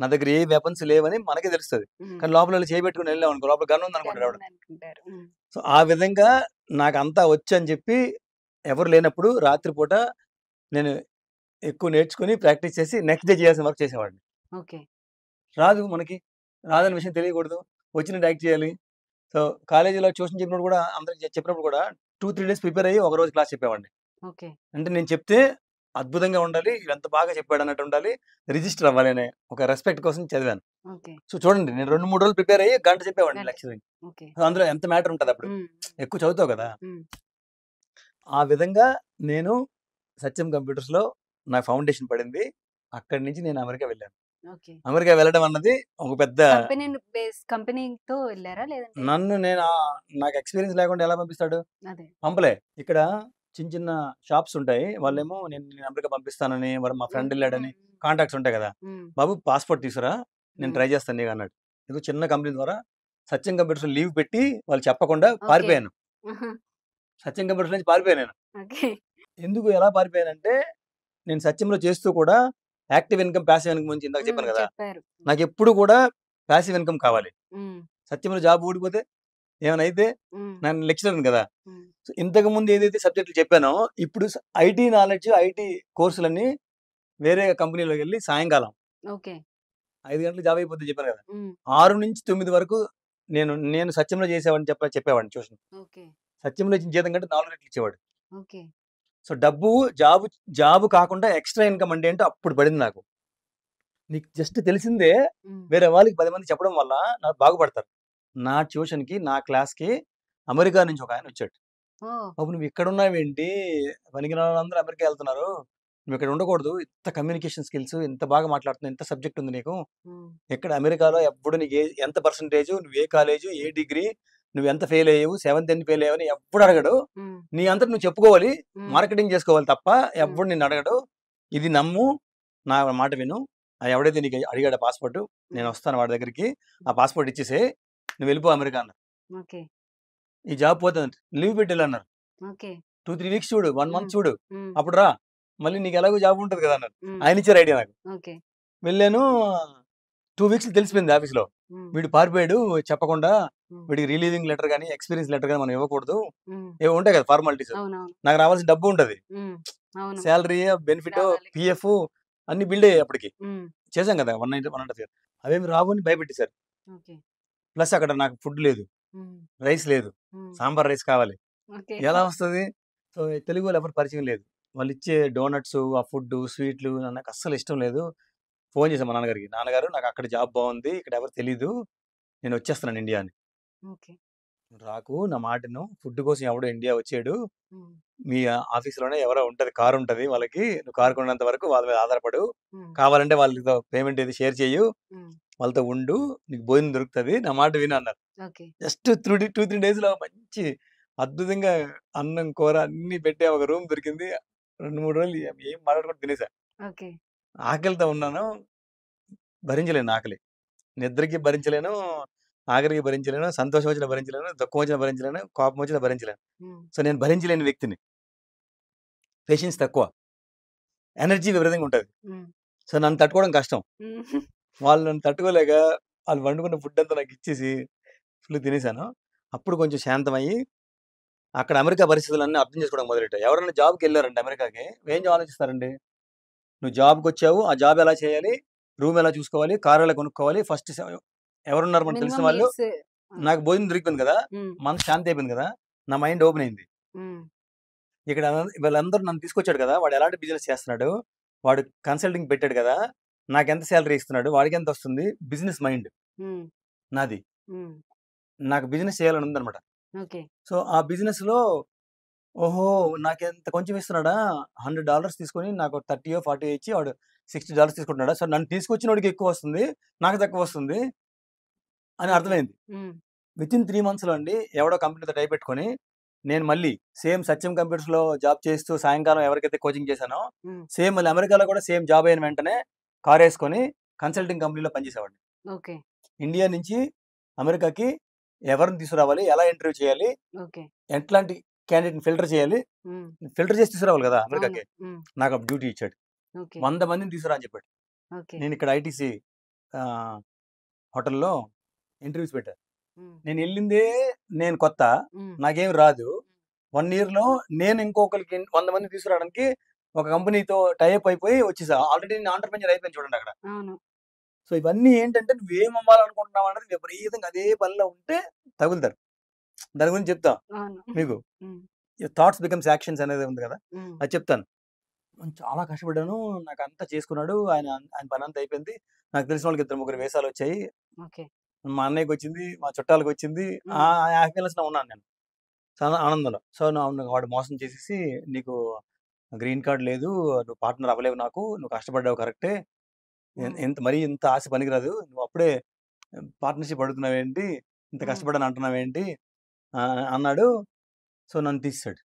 నా దగ్గర ఏ వెపన్స్ లేవని మనకే తెలుస్తుంది. కానీ లోపల చేయబెట్టుకుని వెళ్ళాం అనుకో, లోపల గన్ ఉంది అనుకుంటారు. సో ఆ విధంగా నాకు అంతా వచ్చని చెప్పి ఎవరు లేనప్పుడు రాత్రిపూట నేను ఎక్కువ నేర్చుకుని ప్రాక్టీస్ చేసి నెక్స్ట్ డే చేయాల్సిన వర్క్ చేసేవాడిని. ఓకే, రాదు మనకి, రాదన్న విషయం తెలియకూడదు, వచ్చిన యాక్ట్ చేయాలి. సో కాలేజీలో ట్యూషన్ చెప్పినప్పుడు కూడా, అందరికి చెప్పినప్పుడు కూడా 2-3 days ప్రిపేర్ అయ్యి ఒక రోజు క్లాస్ చెప్పేవాడిని. ఓకే, అంటే నేను చెప్తే అద్భుతంగా ఉండాలి, ఎంత బాగా చెప్పాడు అన్నట్టు ఉండాలి, రిజిస్టర్ అవ్వాలి అనే ఒక రెస్పెక్ట్ కోసం చదివాను. సో చూడండి, నేను 2-3 రోజులు ప్రిపేర్ అయ్యి గంట చెప్పేవాడిని లెక్చరింగ్. అందులో ఎంత మ్యాటర్ ఉంటుంది, అప్పుడు ఎక్కువ చదువుతావు కదా. ఆ విధంగా నేను సత్యం కంప్యూటర్స్ లో నా ఫౌండేషన్ పడింది. అక్కడి నుంచి నేను అమెరికా వెళ్ళాను. అమెరికా వెళ్ళడం అన్నది ఒక పెద్ద కంపెనీతో వెళ్ళారా? నన్ను నేను నాకు ఎక్స్పీరియన్స్ లేకుండా ఎలా పంపిస్తాడు, పంపలే. ఇక్కడ చిన్న చిన్న షాప్స్ ఉంటాయి, వాళ్ళేమో నేను అమెరికా పంపిస్తానని, వారు మా ఫ్రెండ్ వెళ్ళాడని కాంటాక్ట్స్ ఉంటాయి కదా, బాబు పాస్పోర్ట్ తీసుకురా నేను ట్రై చేస్తాను నీకు అన్నాడు. ఇది చిన్న కంపెనీ ద్వారా సత్యం కంప్యూటర్స్ లీవ్ పెట్టి వాళ్ళు చెప్పకుండా పారిపోయాను. సత్యం కంప్యూటర్స్ నుంచి పారిపోయాను. ఎందుకు ఎలా పారిపోయానంటే, నేను సత్యంలో చేస్తూ కూడా యాక్టివ్ ఇన్కమ్ ప్యాసివ్ ఇన్కమ్ గురించి ఇందాక చెప్పాను కదా, నాకు ఎప్పుడు కూడా ప్యాసివ్ ఇన్కమ్ కావాలి. సత్యంలో జాబ్ ఊడిపోతే ఏమైనా అయితే నేను లెక్చరర్ కదా. సో ఇంతకు ముందు ఏదైతే సబ్జెక్టులు చెప్పానో, ఇప్పుడు ఐటీ నాలెడ్జ్, ఐటీ కోర్సులన్నీ వేరే కంపెనీలోకి వెళ్ళి సాయంకాలం 5 గంటలు జాబ్ అయిపోతుంది చెప్పాను కదా. 6 నుంచి 9 వరకు నేను సత్యంలో చేసేవాడిని చెప్పేవాడిని ట్యూషన్. సత్యంలో ఇచ్చిన జీతం కంటే 4 రెట్లు ఇచ్చేవాడు. సో డబ్బు జాబ్ కాకుండా ఎక్స్ట్రా ఇన్కమ్ అంటే ఏంటో అప్పుడు పడింది నాకు. నీకు జస్ట్ తెలిసిందే, వేరే వాళ్ళకి 10 మంది చెప్పడం వల్ల నాకు బాగుపడతారు. నా ట్యూషన్కి, నా క్లాస్కి అమెరికా నుంచి ఒక ఆయన వచ్చాడు. అప్పుడు నువ్వు ఇక్కడ ఉన్నావేంటి, పనికిన వాళ్ళందరూ అమెరికా వెళ్తున్నారు, నువ్వు ఇక్కడ ఉండకూడదు, ఇంత కమ్యూనికేషన్ స్కిల్స్, ఇంత బాగా మాట్లాడుతున్నావు, ఇంత సబ్జెక్ట్ ఉంది నీకు, ఇక్కడ అమెరికాలో ఎప్పుడు నీకు ఎంత పర్సంటేజ్, నువ్వు ఏ కాలేజు, ఏ డిగ్రీ, నువ్వు ఎంత ఫెయిల్ అయ్యావు, 7th, 10th ఫెయిల్ అయ్యావని ఎప్పుడు అడగడు. నీ అంతటి నువ్వు చెప్పుకోవాలి, మార్కెటింగ్ చేసుకోవాలి తప్ప ఎప్పుడు నిన్ను అడగడు. ఇది నమ్ము, నా మాట విను, ఎవడైతే నీకు అడిగాడు పాస్పోర్ట్, నేను వస్తాను వాడి దగ్గరికి, ఆ పాస్పోర్ట్ ఇచ్చేసే, నువ్వు వెళ్ళిపో అమెరికా అన్నారు. ఈ జాబ్ పోతుంది, లీవ్ పెట్టేలా అన్నారు. 2-3 weeks చూడు, 1 month చూడు, అప్పుడు రా, మళ్ళీ నీకు ఎలాగో జాబ్ ఉంటుంది కదా అన్నారు. ఆయన ఇచ్చారు ఐడియా నాకు. వెళ్ళాను, 2 weeks తెలిసిపోయింది ఆఫీస్లో, వీడు పారిపోయాడు చెప్పకుండా, వీడికి రిలీవింగ్ లెటర్ కానీ ఎక్స్పీరియన్స్ లెటర్ కానీ మనం ఇవ్వకూడదు, ఏవో ఉంటాయి కదా ఫార్మాలిటీస్. నాకు రావాల్సిన డబ్బు ఉంటది, శాలరీ, బెనిఫిట్, పిఎఫ్ అన్ని బిల్డ్ అయ్యాయి. అప్పటికి చేసాం కదా 190 అవేమి రావు అని భయపెట్టేశారు. ప్లస్ అక్కడ నాకు ఫుడ్ లేదు, రైస్ లేదు, సాంబార్ రైస్ కావాలి, ఎలా వస్తుంది? సో తెలుగు వాళ్ళు ఎవరు పరిచయం లేదు, వాళ్ళు ఇచ్చే డోనట్స్, ఆ ఫుడ్, స్వీట్లు నాకు అస్సలు ఇష్టం లేదు. ఫోన్ చేశాను మా నాన్నగారికి, నాన్నగారు నాకు అక్కడ జాబ్ బాగుంది, ఇక్కడ ఎవరు తెలీదు, నేను వచ్చేస్తున్నాను ఇండియా అని. రాకు, నా మాటను, ఫుడ్ కోసం ఎవడో ఇండియా వచ్చాడు, మీ ఆఫీస్లోనే ఎవరో ఉంటుంది, కారు ఉంటుంది వాళ్ళకి, నువ్వు కారు కొన్నంత వరకు వాళ్ళ మీద ఆధారపడు, కావాలంటే వాళ్ళతో పేమెంట్ ఏది షేర్ చేయు, వాళ్ళతో ఉండు, నీకు భోజనం దొరుకుతుంది, నా మాట విను అన్నారు. జస్ట్ 2-3 days లో మంచి అద్భుతంగా అన్నం కూర అన్ని పెట్టే ఒక రూమ్ దొరికింది. 2-3 రోజులు ఏం మాట్లాడుకుంటూ తినేసా. ఆకలితో ఉన్నాను, భరించలేను, ఆకలి నిద్రకి భరించలేను, ఆఖరికి భరించలేను, సంతోషం వచ్చిన భరించలేను, దుఃఖం వచ్చిన భరించలేను, కోపం వచ్చిన భరించలేను. సో నేను భరించలేని వ్యక్తిని, పేషెన్స్ తక్కువ, ఎనర్జీ విపరీతంగా ఉంటుంది. సో నన్ను తట్టుకోవడం కష్టం. వాళ్ళు నన్ను తట్టుకోలేక వాళ్ళు వండుకున్న ఫుడ్ అంతా నాకు ఇచ్చేసి ఫుల్ తినేసాను. అప్పుడు కొంచెం శాంతమయ్యి అక్కడ అమెరికా పరిస్థితులన్నీ అర్థం చేసుకోవడం మొదలెట్టాయి. ఎవరైనా జాబ్కి వెళ్ళారండి అమెరికాకి ఏం ఆలోచిస్తారండి, నువ్వు జాబ్కి వచ్చావు, ఆ జాబ్ ఎలా చేయాలి, రూమ్ ఎలా చూసుకోవాలి, కారు ఎలా కొనుక్కోవాలి, ఫస్ట్ ఎవరున్నారు మనకు తెలిసిన వాళ్ళు. నాకు భోజనం దొరికిపోయింది కదా, మనసు శాంతి అయిపోయింది కదా, నా మైండ్ ఓపెన్ అయింది. ఇక్కడ వీళ్ళందరూ నన్ను తీసుకొచ్చాడు కదా, వాడు ఎలాంటి బిజినెస్ చేస్తున్నాడు, వాడు కన్సల్టింగ్ పెట్టాడు కదా, నాకు ఎంత శాలరీ ఇస్తున్నాడు, వాడికి ఎంత వస్తుంది, బిజినెస్ మైండ్ నాది, నాకు బిజినెస్ చేయాలని ఉందనమాట. ఓకే సో ఆ బిజినెస్ లో ఓహో నాకెంత కొంచెం ఇస్తున్నాడా $100 తీసుకొని నాకు 30 or 40 ఇచ్చి వాడు $60 తీసుకుంటున్నాడా, సో నన్ను తీసుకొచ్చిన వాడికి ఎక్కువ వస్తుంది నాకు తక్కువ వస్తుంది అని అర్థమైంది. వితిన్ 3 months లో అండి ఎవడో కంపెనీతో టై పెట్టుకొని నేను మళ్ళీ సేమ్ సత్యం కంప్యూటర్స్ లో జాబ్ చేస్తూ సాయంకాలం ఎవరికైతే కోచింగ్ చేశానో సేమ్ మళ్ళీ అమెరికాలో కూడా సేమ్ జాబ్ అయిన వెంటనే కార్ వేసుకొని కన్సల్టింగ్ కంపెనీలో పనిచేసేవాడిని. ఓకే ఇండియా నుంచి అమెరికాకి ఎవరిని తీసుకురావాలి, ఎలా ఇంటర్వ్యూ చేయాలి, ఎట్లాంటి క్యాండిడేట్ ఫిల్టర్ చేయాలి, ఫిల్టర్ చేసి తీసుకురావాలి కదా అమెరికాకి. నాకు ఒక డ్యూటీ ఇచ్చాడు, 100 మందిని తీసుకురా అని చెప్పాడు. నేను ఇక్కడ ITC హోటల్లో ఇంటర్వ్యూస్ పెట్టాను. నేను వెళ్ళిందే నేను కొత్త, నాకేం రాదు. 1 year లో నేను ఇంకొకరికి 100 మంది తీసుకురావడానికి ఒక కంపెనీతో టైఅప్ అయిపోయి వచ్చేసా. ఆల్రెడీ నేను ఆంటర్ప్రెన్యూర్ అయిపోయింది చూడండి అక్కడ. సో ఇవన్నీ ఏంటంటే నువ్వేం అమ్మాలనుకుంటున్నావు అనేది విపరీతంగా అదే పనిలో ఉంటే తగులుతారు. దాని గురించి చెప్తా మీకు, థాట్స్ బికమ్స్ యాక్షన్స్ అనేది ఉంది కదా, అది చెప్తాను. చాలా కష్టపడ్డాను, నాకు అంతా చేసుకున్నాడు ఆయన, ఆయన పని అంతా అయిపోయింది. నాకు తెలిసిన వాళ్ళకి 2-3 వేసాలు వచ్చాయి, మా అన్నయ్యకి వచ్చింది, మా చుట్టాలకు వచ్చింది. ఆ హ్యాపీనెస్ లో ఉన్నాను నేను, చాలా ఆనందంలో. సో వాడు మోసం చేసేసి నీకు గ్రీన్ కార్డ్ లేదు, నువ్వు పార్ట్నర్ అవ్వలేవు నాకు, నువ్వు కష్టపడ్డావు కరెక్టే, ఎంత మరీ ఇంత ఆశ పనికిరాదు, నువ్వు అప్పుడే పార్ట్నర్షిప్ అడుగుతున్నావేంటి, ఇంత కష్టపడని అంటున్నావేంటి అన్నాడు. సో నన్ను తీసేసాడు.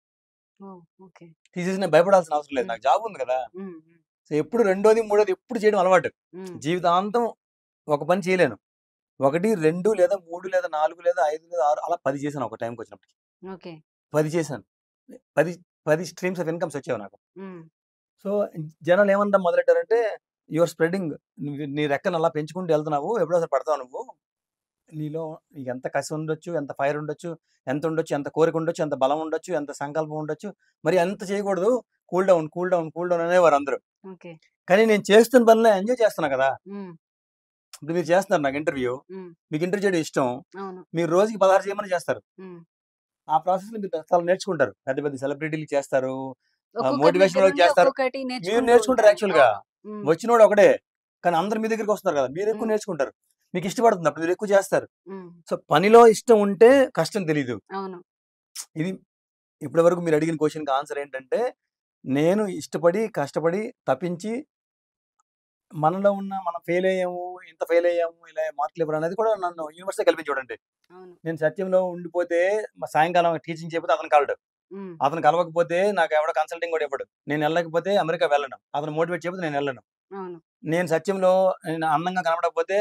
తీసేసి నేను భయపడాల్సిన అవసరం లేదు, నాకు జాబ్ ఉంది కదా. సో ఎప్పుడు 2nd, 3rd ఎప్పుడు చేయడం అలవాటు, జీవితాంతం ఒక పని చేయలేను. 1, 2, 3, 4, 5, 6 అలా 10 చేశాను. ఒక టైంకి వచ్చినప్పటికి 10 చేశాను. 10 స్ట్రీమ్స్ ఆఫ్ ఇన్కమ్స్ వచ్చావు నాకు. సో జనాలు ఏమన్నా మొదలెట్టారంటే యువర్ స్ప్రెడింగ్, నీ రెక్కను అలా పెంచుకుంటూ వెళ్తున్నావు, ఎప్పుడో అసలు పడతావు నువ్వు, నీలో ఎంత కసి ఉండొచ్చు, ఎంత ఫైర్ ఉండొచ్చు, ఎంత ఉండొచ్చు, ఎంత కోరిక ఉండొచ్చు, ఎంత బలం ఉండొచ్చు, ఎంత సంకల్పం ఉండొచ్చు, మరి ఎంత చేయకూడదు, కూల్ డౌన్ అనేవారు అందరూ. కానీ నేను చేస్తున్న పనిలో ఎంజాయ్ చేస్తున్నా కదా. ఇప్పుడు మీరు చేస్తున్నారు నాకు ఇంటర్వ్యూ, మీకు ఇంటర్వ్యూ చేయడం ఇష్టం, మీరు రోజుకి 16 చేయమని చేస్తారు. ఆ ప్రాసెస్ మీరు చాలా నేర్చుకుంటారు, పెద్ద పెద్ద సెలబ్రిటీలు చేస్తారు, మోటివేషన్ చేస్తారు, మీరు నేర్చుకుంటారు. యాక్చువల్ గా వచ్చినోడు ఒకటే, కానీ అందరు మీ దగ్గరికి వస్తున్నారు కదా, మీరు ఎక్కువ నేర్చుకుంటారు, మీకు ఇష్టపడుతుంది, అప్పుడు మీరు ఎక్కువ చేస్తారు. సో పనిలో ఇష్టం ఉంటే కష్టం తెలీదు. ఇది ఇప్పటి వరకు మీరు అడిగిన క్వశ్చన్కి ఆన్సర్ ఏంటంటే, నేను ఇష్టపడి కష్టపడి తప్పించి మనలో ఉన్న మనం ఫెయిల్ అయ్యాము, ఇంత ఫెయిల్ అయ్యాము, ఇలా మార్కులు ఇవ్వరు అనేది కూడా నన్ను యూనివర్సిటీ కలిపి చూడండి. నేను సత్యంలో ఉండిపోతే మా సాయంకాలం టీచింగ్ చేయకపోతే అతను కలడు, అతను కలవకపోతే నాకు ఎవడో కన్సల్టింగ్ కూడా ఇవ్వడు, నేను వెళ్ళకపోతే అమెరికా వెళ్ళను, అతను మోటివేట్ చేయకపోతే నేను వెళ్ళను. నేను సత్యంలో నేను అందంగా కనబడకపోతే,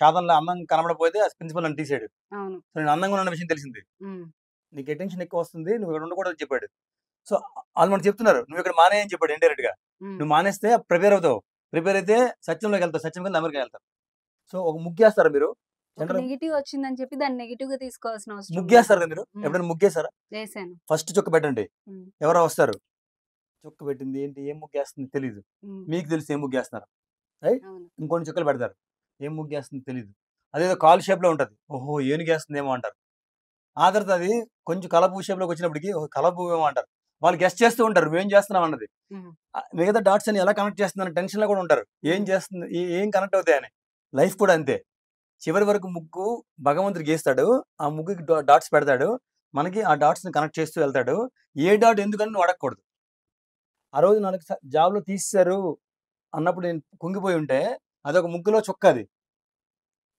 సాధనలో అందంగా కనబడకపోతే ప్రిన్సిపల్ నన్ను తీసాడు. నేను అందంగా ఉన్న విషయం తెలిసింది, నీకు అటెన్షన్ ఎక్కువ వస్తుంది, నువ్వు ఇక్కడ ఉండకూడదని చెప్పాడు. సో వాళ్ళు మనం చెప్తున్నారు నువ్వు ఇక్కడ మానే అని చెప్పాడు ఇండైరెక్ట్ గా. నువ్వు మానేస్తే ప్రిపేర్ అవుతావు, ప్రిపేర్ అయితే సత్యంలోకి వెళ్తావు, సత్యం కింద అమెరికా వెళ్తారు. సో ఒక ముగ్గేస్తారా మీరు, నెగిటివ్ వచ్చిందని చెప్పి దాన్ని నెగిటివ్ గా తీసుకోవాల్సిన అవసరం. ముగ్గేస్తారా మీరు, ఎప్పుడైనా ముగ్గేస్తారా? ఫస్ట్ చుక్క పెట్టండి, ఎవరో వస్తారు, చుక్క పెట్టింది ఏంటి, ఏం ముగ్గేస్తుంది తెలీదు, మీకు తెలిసి ఏం ముగ్గేస్తున్నారు రైట్. ఇంకొన్ని చుక్కలు పెడతారు, ఏం ముగ్గేస్తుంది తెలీదు, అదేదో కాల్ షేప్ లో ఉంటది, ఓహో ఏనుగేస్తుంది ఏమో అంటారు. ఆ తర్వాత అది కొంచెం కలపు షేప్ లోకి వచ్చినప్పటికీ కలపు ఏమో అంటారు. వాళ్ళు గెస్ట్ చేస్తూ ఉంటారు ఏం చేస్తున్నాం అన్నది, మిగతా డాట్స్ అని ఎలా కనెక్ట్ చేస్తుందని టెన్షన్ లో కూడా ఉంటారు, ఏం చేస్తుంది ఏం కనెక్ట్ అవుతాయి అని. లైఫ్ కూడా అంతే, చివరి వరకు ముగ్గు భగవంతుడు గీస్తాడు, ఆ ముగ్గుకి డాట్స్ పెడతాడు, మనకి ఆ డాట్స్ ని కనెక్ట్ చేస్తూ వెళ్తాడు. ఏ డాట్ ఎందుకని నువ్వు అడగకూడదు. ఆ రోజు నాకు జాబ్ లో తీసేశారు అన్నప్పుడు నేను కుంగిపోయి ఉంటే అదొక ముగ్గులో చుక్క, అది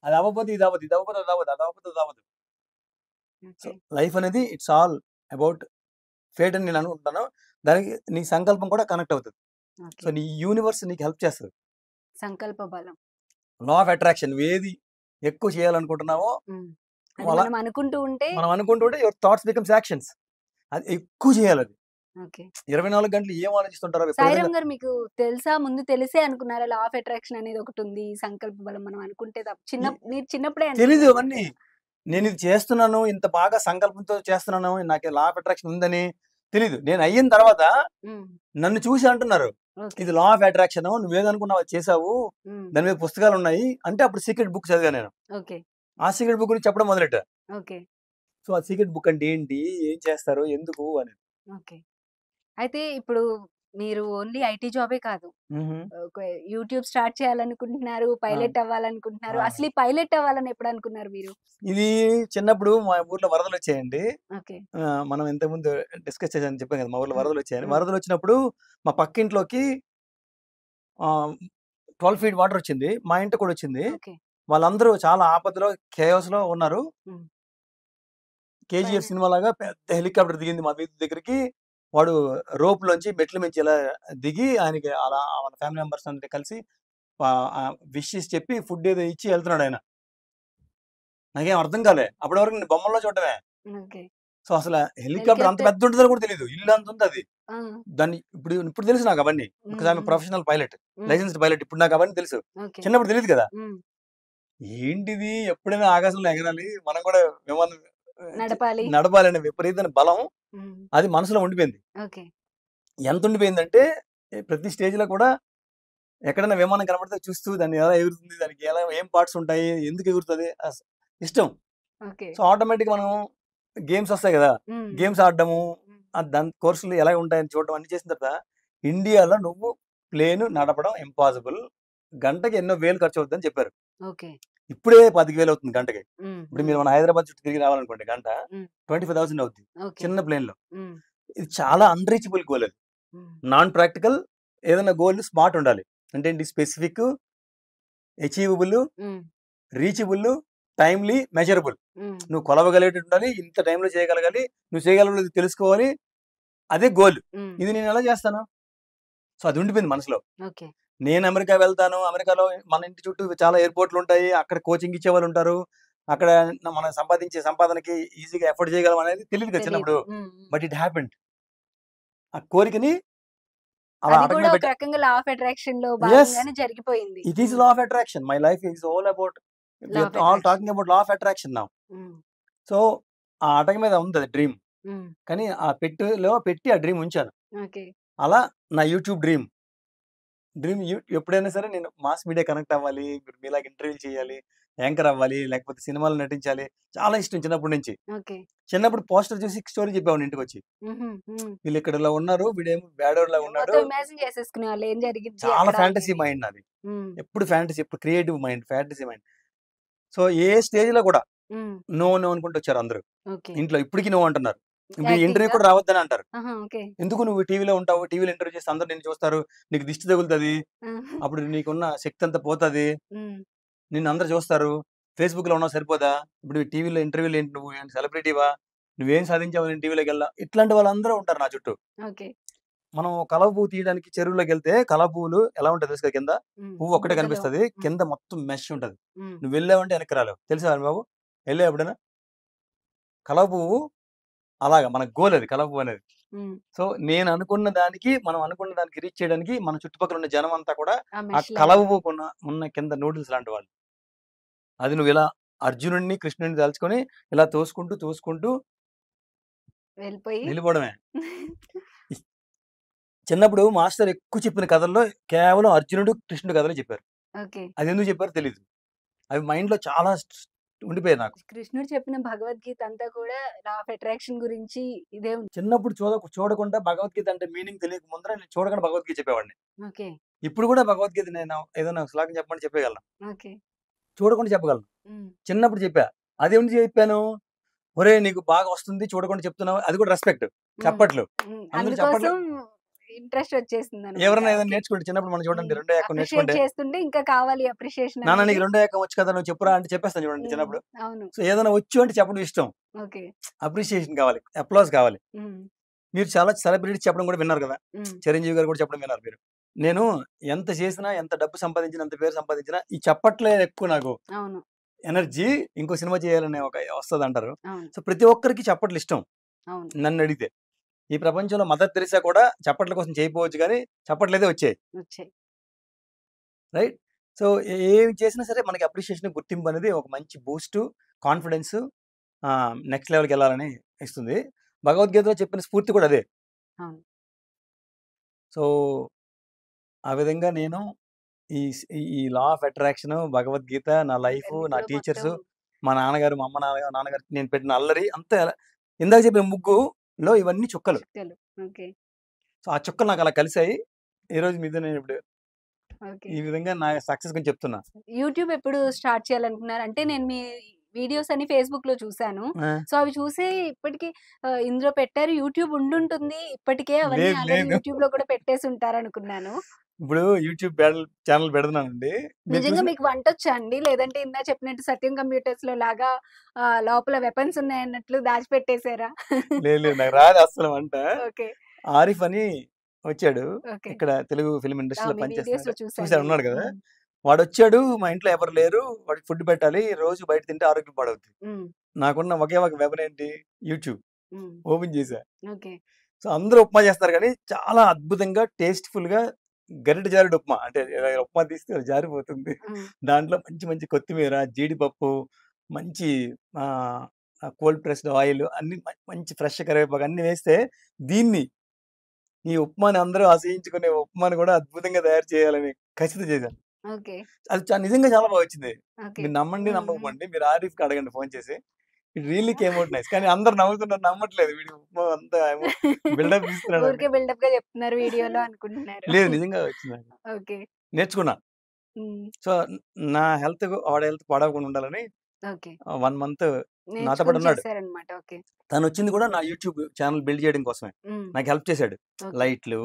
అది అవ్వబోదు, ఇది అవ్వదు, ఇది అవ్వదు, అది అవ్వదు, అది అవ్వదు, అది అవ్వదు. సో లైఫ్ అనేది ఇట్స్ ఆల్ అబౌట్ ఫేట్ అని నేను అనుకుంటాను. దానికి నీ సంకల్పం కూడా కనెక్ట్ అవుతుంది. సో నీ యూనివర్స్ నీకు హెల్ప్ చేస్తుంది. సంకల్ప బలం, లా ఆఫ్ అట్రాక్షన్, ఏది ఎక్కువ చేయాలనుకుంటున్నావో మనం అనుకుంటుంటే యువర్ థాట్స్ బికమ్స్ యాక్షన్స్, అది ఎక్కువ చేయాలి. అది 24 గంటలు ఏం ఆలోచిస్తుంటారు. సాయిరామ్ గారు మీకు తెలుసా, ముందు తెలిసే అనుకున్నారా లా ఆఫ్ అట్రాక్షన్ అనేది ఒకటి ఉంది, సంకల్ప బలం, మనం అనుకుంటే చిన్నప్పుడే తెలీదు అవన్నీ. నేను ఇది చేస్తున్నాను, ఇంత బాగా సంకల్పంతో చేస్తున్నాను, నాకు లా ఆఫ్ అట్రాక్షన్ ఉందని తెలీదు. నేను అయిన తర్వాత నన్ను చూసి అంటున్నారు ఇది లా ఆఫ్ అట్రాక్షన్, నువ్వేదనుకున్నావు అది చేసావు, దాని మీద పుస్తకాలు ఉన్నాయి అంటే అప్పుడు సీక్రెట్ బుక్ చదివా నేను. ఆ సీక్రెట్ బుక్ గురించి చెప్పడం మొదలెట్టా. సో ఆ సీక్రెట్ బుక్ అంటే ఏంటి, ఏం చేస్తారు, ఎందుకు అని. అయితే ఇప్పుడు మీరు ఓన్లీ ఐటీ జాబే కాదు, యూట్యూబ్ స్టార్ట్ చేయాలనుకుంటున్నారు, పైలట్ అవ్వాలనుకుంటున్నారు. అసలు పైలట్ అవ్వాలని ఎప్పుడు అనుకున్నారు మీరు? ఇది చిన్నప్పుడు మా ఊర్లో వరదలు వచ్చాయండి. మనం ఎంత ముందు డిస్కస్ చేసాను చెప్పాను కదా, మా ఊర్లో వరదలు వచ్చాయని. వరదలు వచ్చినప్పుడు మా పక్కింట్లోకి 12 feet వాటర్ వచ్చింది, మా ఇంటి కూడా వచ్చింది. వాళ్ళందరూ చాలా ఆపదలో కేయోస్ లో ఉన్నారు. KGF సినిమా లాగా పెద్ద హెలికాప్టర్ దిగింది మా వీధి దగ్గరికి. వాడు రోప్ లోంచి మెట్ల మించి ఇలా దిగి ఆయనకి అలా వాళ్ళ ఫ్యామిలీ మెంబర్స్ అందరికీ కలిసి విషెస్ చెప్పి ఫుడ్ ఏదో ఇచ్చి వెళ్తున్నాడు. ఆయన నాకేం అర్థం కాలే అప్పటి వరకు, నేను బొమ్మల్లో చూడటమే. సో అసలు హెలికాప్టర్ అంత పెద్ద ఉంటుందని కూడా తెలియదు, ఇల్లు అంత ఉంది అది. దాన్ని ఇప్పుడు తెలుసు నాకు అవన్నీ, ఒకసారి ప్రొఫెషనల్ పైలట్, లైసెన్స్డ్ పైలట్, ఇప్పుడు నాకు అవన్నీ తెలుసు. చిన్నప్పుడు తెలియదు కదా. ఏంటిది ఎప్పుడైనా ఆకాశంలో ఎగరాలి, మనం కూడా విమానం నడపాలి అనే విపరీతమైన బలం అది మనసులో ఉండిపోయింది. ఎంత ఉండిపోయిందంటే ప్రతి స్టేజ్ లో కూడా ఎక్కడైనా విమానం కనబడితే చూస్తూ దాన్ని ఎలా ఎగురుతుంది, దానికి ఎలా ఏం పార్ట్స్ ఉంటాయి, ఎందుకు ఎగురుతుంది, ఇష్టం. సో ఆటోమేటిక్ మనం గేమ్స్ వస్తాయి కదా, గేమ్స్ ఆడడము, దాని కోర్సులు ఎలా ఉంటాయని చూడడం అన్ని చేసిన తర్వాత ఇండియాలో నువ్వు ప్లేన్ నడపడం ఇంపాసిబుల్, గంటకి ఎన్నో వేలు ఖర్చు అవుతుంది అని చెప్పారు. ఇప్పుడే 10,000 అవుతుంది గంటకి. ఇప్పుడు మీరు మన హైదరాబాద్ చుట్టూ తిరిగి రావాలనుకోండి గంట 25,000 అవుతుంది చిన్న ప్లేన్ లో. ఇది చాలా అన్రీచబుల్ గోల్, అది నాన్ ప్రాక్టికల్. ఏదైనా గోల్ స్మార్ట్ ఉండాలి అంటే ఏంటి, specific, achievable, reachable, timely, measurable. నువ్వు కొలవగలిగేటట్టు ఉండాలి, ఇంత టైంలో చేయగలగాలి, నువ్వు చేయగలగలేదు తెలుసుకోవాలి, అదే గోల్. ఇది నేను ఎలా చేస్తాను? సో అది ఉండిపోయింది మనసులో. నేను అమెరికా వెళ్తాను, అమెరికాలో మన ఇంటి చుట్టూ చాలా ఎయిర్పోర్ట్లు ఉంటాయి, అక్కడ కోచింగ్ ఇచ్చే వాళ్ళు ఉంటారు, అక్కడ మనం సంపాదించే సంపాదనకి ఈజీగా ఎఫర్ట్ చేయగలం అనేది తెలియదు కదా చిన్నప్పుడు. But it happened. ఆ కోరికని it is law of attraction. My life is all about, all talking about law of attraction now. So ఆ అటక మీద ఉంది అది డ్రీమ్, కానీ ఆ పెట్టెలో పెట్టి ఆ డ్రీమ్ ఉంచాను. అలా నా యూట్యూబ్ డ్రీమ్ డ్రీమ్ ఎప్పుడైనా సరే నేను మాస్ మీడియా కనెక్ట్ అవ్వాలి, మీలాగా ఇంటర్వ్యూలు చేయాలి, యాంకర్ అవ్వాలి, లేకపోతే సినిమాలు నటించాలి. చాలా ఇష్టం చిన్నప్పటి నుంచి. చిన్నప్పుడు పోస్టర్ చూసి స్టోరీ చెప్పేవాడిని ఇంటికి వచ్చి, వీళ్ళు ఇక్కడ ఇలా ఉన్నారు, వీడేమో బ్యాడోర్ లా ఉన్నాడు. చాలా ఫ్యాంటసీ మైండ్ నాది, ఎప్పుడు ఫ్యాంటసీ, ఎప్పుడు creative mind, fantasy mind. So ఏ స్టేజ్ లో కూడా నో నో అనుకుంటూ వచ్చారు అందరూ. ఇంట్లో ఇప్పటికీ నో అంటున్నారు, ఇంటర్వ్యూ కూడా రావద్దని అంటారు. ఎందుకు నువ్వు టీవీలో ఉంటావు, టీవీలో ఇంటర్వ్యూ చేస్తే అందరు నేను చూస్తారు, నీకు దిష్టి తగులుతుంది, అప్పుడు నీకున్న శక్తి అంతా పోతుంది, నిన్ను అందరు చూస్తారు, ఫేస్బుక్ లో ఉన్నావు సరిపోదా, ఇప్పుడు టీవీలో ఇంటర్వ్యూలు ఏంటి, నువ్వు సెలబ్రిటీవా, నువ్వేం సాధించావు, నేను టీవీలోకి వెళ్ళా, ఇట్లాంటి వాళ్ళందరూ ఉంటారు నా చుట్టూ. మనం కలవ పువ్వు తీయడానికి చెరువులోకి వెళ్తే కలవ పువ్వులు ఎలా ఉంటుంది తెలుసు కదా, కింద పువ్వు ఒక్కటే కనిపిస్తుంది, కింద మొత్తం మెష్ ఉంటది, నువ్వు వెళ్ళావంటే వెనక్కి రాలేవు. తెలుసా బాబు, వెళ్ళావు ఎప్పుడైనా? కలవ పువ్వు అలాగా మన గోల్ అది, కలపు అనేది. సో నేను అనుకున్న దానికి, మనం అనుకున్న దానికి రీచ్ చేయడానికి మన చుట్టుపక్కల ఉన్న జనం అంతా కూడా ఆ కలపు ఉన్న కింద నూడిల్స్ లాంటి వాళ్ళు. అది నువ్వు ఇలా అర్జునుడిని కృష్ణుడిని దాల్చుకొని ఇలా తోసుకుంటూ తోసుకుంటూ వెళ్ళిపోవడమే. చిన్నప్పుడు మాస్టర్ ఎక్కువ చెప్పిన కథల్లో కేవలం అర్జునుడు కృష్ణుడు కథలే చెప్పారు. అది ఎందుకు చెప్పారు తెలియదు, అవి మైండ్ లో చాలా ఉండిపోయాయి నాకు. కృష్ణుడు చెప్పిన భగవద్గీత అంతా కూడా లా ఆఫ్ అట్రాక్షన్ గురించి ఇదే. చిన్నప్పుడు చూడకుండా భగవద్గీత అంటే మీనింగ్ తెలియక ముందర నేను చూడకుండా భగవద్గీత చెప్పేవాడిని. ఇప్పుడు కూడా భగవద్గీత నేను ఏదైనా శ్లోకం చెప్పమని చెప్పగలను, చూడకుండా చెప్పగలను. చిన్నప్పుడు చెప్పా, అదేమి చెప్పాను, ఒరే నీకు బాగా వస్తుంది చూడకుండా చెప్తున్నావు, అది కూడా రెస్పెక్ట్, చెప్పట్లు. ఎవరైనా ఏదైనా నేర్చుకుంటే చిన్నప్పుడు మనం చూడండి, రెండో ఏకం నేర్చుకుంటే ఇంకా కావాలి అప్రిషియేషన్. నాన్న నీకు రెండో ఏకం వచ్చు కదా నువ్వు చెప్పురా అంటే చెప్పేస్తాను చూడండి చిన్నప్పుడు. సో ఏదైనా వచ్చు అంటే చెప్పడం ఇష్టం, అప్రిషియేషన్ కావాలి, అప్లాజ్ కావాలి. మీరు చాలా సెలబ్రిటీ చెప్పడం కూడా విన్నారు కదా, చిరంజీవి గారు కూడా చెప్పడం విన్నారు మీరు. నేను ఎంత చేసినా, ఎంత డబ్బు సంపాదించినా, ఎంత పేరు సంపాదించినా ఈ చప్పట్లే ఎక్కువ నాకు ఎనర్జీ. ఇంకో సినిమా చేయాలనే ఒక వస్తుంది అంటారు. సో ప్రతి ఒక్కరికి చప్పట్లు ఇష్టం నన్ను అడిగితే. ఈ ప్రపంచంలో మదర్ తెరిసా కూడా చప్పట్ల కోసం చేయకపోవచ్చు, కానీ చప్పట్లయితే వచ్చాయి, రైట్? సో ఏం చేసినా సరే మనకి అప్రిషియేషన్, గుర్తింపు అనేది ఒక మంచి బూస్ట్, కాన్ఫిడెన్స్, నెక్స్ట్ లెవెల్కి వెళ్ళాలని ఇస్తుంది. భగవద్గీతలో చెప్పిన స్ఫూర్తి కూడా అదే. సో ఆ విధంగా నేను ఈ ఈ లా ఆఫ్ అట్రాక్షన్, భగవద్గీత, నా లైఫ్, నా టీచర్స్, మా నాన్నగారు, మా అమ్మ నాన్నగారు, నేను పెట్టిన అల్లరి అంతా, ఇందాక చెప్పిన ముగ్గు లో ఇవన్నీ చుక్కలు. సో ఆ చుక్కలు నాకు అలా కలిసాయి. ఈ రోజు మీద నేను ఇప్పుడు ఈ విధంగా నా సక్సెస్ గురించి చెప్తున్నా. యూట్యూబ్ ఎప్పుడు స్టార్ట్ చేయాలనుకున్నారు అంటే, నేను మీ వీడియోస్ అన్ని ఫేస్బుక్ లో చూసాను, సో అవి చూసి ఇప్పటికి ఇందులో పెట్టారు యూట్యూబ్ ఉండుంటుంది ఇప్పటికే, అవన్నీ యూట్యూబ్ లో కూడా పెట్టేసి ఉంటారు అనుకున్నాను. ఇప్పుడు యూట్యూబ్ ఛానల్ పెడుతున్నానండి. నిజంగా మీకు వంట వచ్చా అండి? లేదంటే ఇందా చెప్పినట్టు సత్యం కంప్యూటర్స్ లో లాగా లోపల వెపన్స్ ఉన్నాయన్నట్లు దాచిపెట్టేసారా? లేదు, నాకు రాదు అసలు వంట. ఆరిఫ్ అని వచ్చాడు, ఇక్కడ తెలుగు ఫిల్మ్ ఇండస్ట్రీలో పనిచేస్తాడు, చూసాడు ఉన్నాడు కదా, వాడు వచ్చాడు. మా ఇంట్లో ఎవరు లేరు, వాడికి ఫుడ్ పెట్టాలి, రోజు బయట తింటే ఆరోగ్యం పాడవుతుంది. నాకున్న ఒకే ఒక వెపన్ ఏంటి, యూట్యూబ్ ఓపెన్ చేశా. సో అందరూ ఉప్మా చేస్తారు కానీ చాలా అద్భుతంగా టేస్ట్ఫుల్ గా గరిట జారుడు ఉప్మా అంటే ఉప్మా తీస్తే జారిపోతుంది, దాంట్లో మంచి మంచి కొత్తిమీర, జీడిపప్పు, మంచి కోల్డ్ ప్రెస్డ్ ఆయిల్ అన్ని, మంచి ఫ్రెష్ కరివేపాకు అన్ని వేస్తే దీన్ని ఈ ఉప్మాని అందరూ ఆశయించుకునే ఉప్మాని కూడా అద్భుతంగా తయారు చేయాలని ఖచ్చితంగా చేశాను. అది నిజంగా చాలా బాగా వచ్చింది. మీరు నమ్మండి నమ్మకండి, మీరు ఆరిఫ్కి అడగండి ఫోన్ చేసి, రియల్లీ కేమ్ అవుట్ నైస్. కానీ అందరు నవ్వుతున్నారు, నమ్మట్లేదు, వీడి ఉప్మా అంతా బిల్డప్ ఇస్తున్నాడు వీడియోలో అనుకుంటున్నారు. లేదు నిజంగా వచ్చింది, నేర్చుకున్నా. సో నా హెల్త్ ఆడ హెల్త్ పాడవకుండా ఉండాలని 1 month నాతో పాటు ఉన్నాడు. తను వచ్చింది కూడా నా యూట్యూబ్ ఛానల్ బిల్డ్ చేయడం కోసమే, నాకు హెల్ప్ చేశాడు. లైట్లు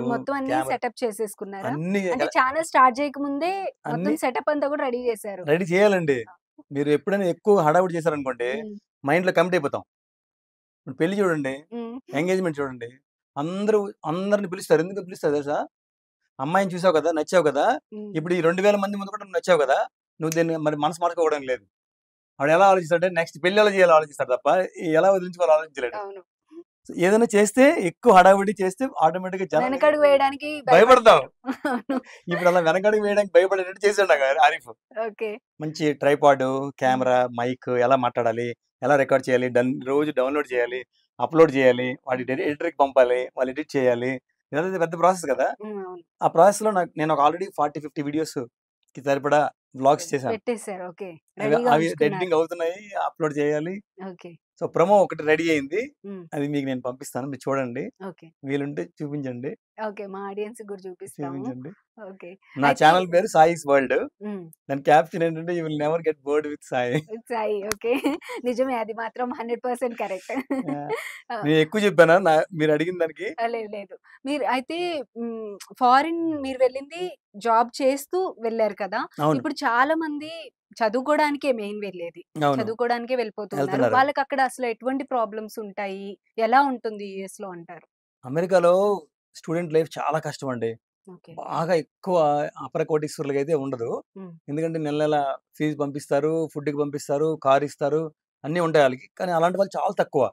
రెడీ చేయాలండి. మీరు ఎప్పుడైనా ఎక్కువ హడావుడి చేశారనుకోండి మైండ్ లో కమిట్ అయిపోతాం. పెళ్లి చూడండి, ఎంగేజ్మెంట్ చూడండి, అందరిని పిలుస్తారు. ఎందుకు పిలుస్తారు తెలుసా? అమ్మాయిని చూసావు కదా, నచ్చావు కదా, ఇప్పుడు ఈ 2000 మంది ముందు కూడా నచ్చావు కదా, నువ్వు దీన్ని మరి మనసు మార్చుకోవడం లేదు. వాడు ఎలా ఆలోచిస్తాడంటే నెక్స్ట్ పెళ్లి ఎలా చేయాలో ఆలోచిస్తాడు తప్ప ఎలా వదిలించుకోవాలో ఆలోచించలేడు. ఏదైనా చేస్తే ఎక్కువ హడావిడి చేస్తే ఆటోమేటిక్ గా వెనకడుగు వేయడానికి భయపడతాం. ఇప్పుడు అలా వెనకడుగు వేయడానికి భయపడేటట్టు చేసాడు ఆరిఫ్. మంచి ట్రైపాడ్, కెమెరా, మైక్, ఎలా మాట్లాడాలి, ఎలా రికార్డ్ చేయాలి, రోజు డౌన్లోడ్ చేయాలి, అప్లోడ్ చేయాలి, వాడి ఎడిటర్కి పంపాలి, వాళ్ళు ఎడిట్ చేయాలి, ఇదంతా పెద్ద ప్రాసెస్ కదా. ఆ ప్రాసెస్ లో నేను ఆల్రెడీ 40-50 వీడియోస్ కి సరిపడా బ్లాగ్స్ చేశాను. అవి ఎడిటింగ్ అవుతున్నాయి, అప్లోడ్ చేయాలి. సో ప్రమో ఒకటి రెడీ అయింది, అది మీకు నేను పంపిస్తాను, మీరు చూడండి, వీలుంటే చూపించండి. నా ఛానల్ పేరు సాయిస్ వరల్డ్, దాని క్యాప్షన్ ఏంటంటే you will never get bored with Sai. నిజమే, అది మాత్రం 100% కరెక్ట్. నేను ఎక్కువ చెప్పానా మీరు అడిగిన దానికి? లేదు, మీరు అయితే ఫారిన్ మీరు వెళ్ళింది జాబ్ చేస్తూ వెళ్ళారు కదా, ఇప్పుడు చాలా మంది చదువుకోవడానికే మెయిన్ వెళ్ళేది, చదువుకోవడానికే వెళ్ళిపోతున్నారు. వాళ్ళకి అక్కడ అసలు ఎటువంటి ప్రాబ్లమ్స్ ఉంటాయి, ఎలా ఉంటుంది యుఎస్ లో అంటారు? అమెరికాలో స్టూడెంట్ లైఫ్ చాలా కష్టం అండి, బాగా ఎక్కువ అపర కోటీశ్వరులకు అయితే ఉండదు. ఎందుకంటే నెల నెల ఫీజు పంపిస్తారు, ఫుడ్ కి పంపిస్తారు, కార్ ఇస్తారు, అన్ని ఉంటాయి వాళ్ళకి. కానీ అలాంటి వాళ్ళు చాలా తక్కువ.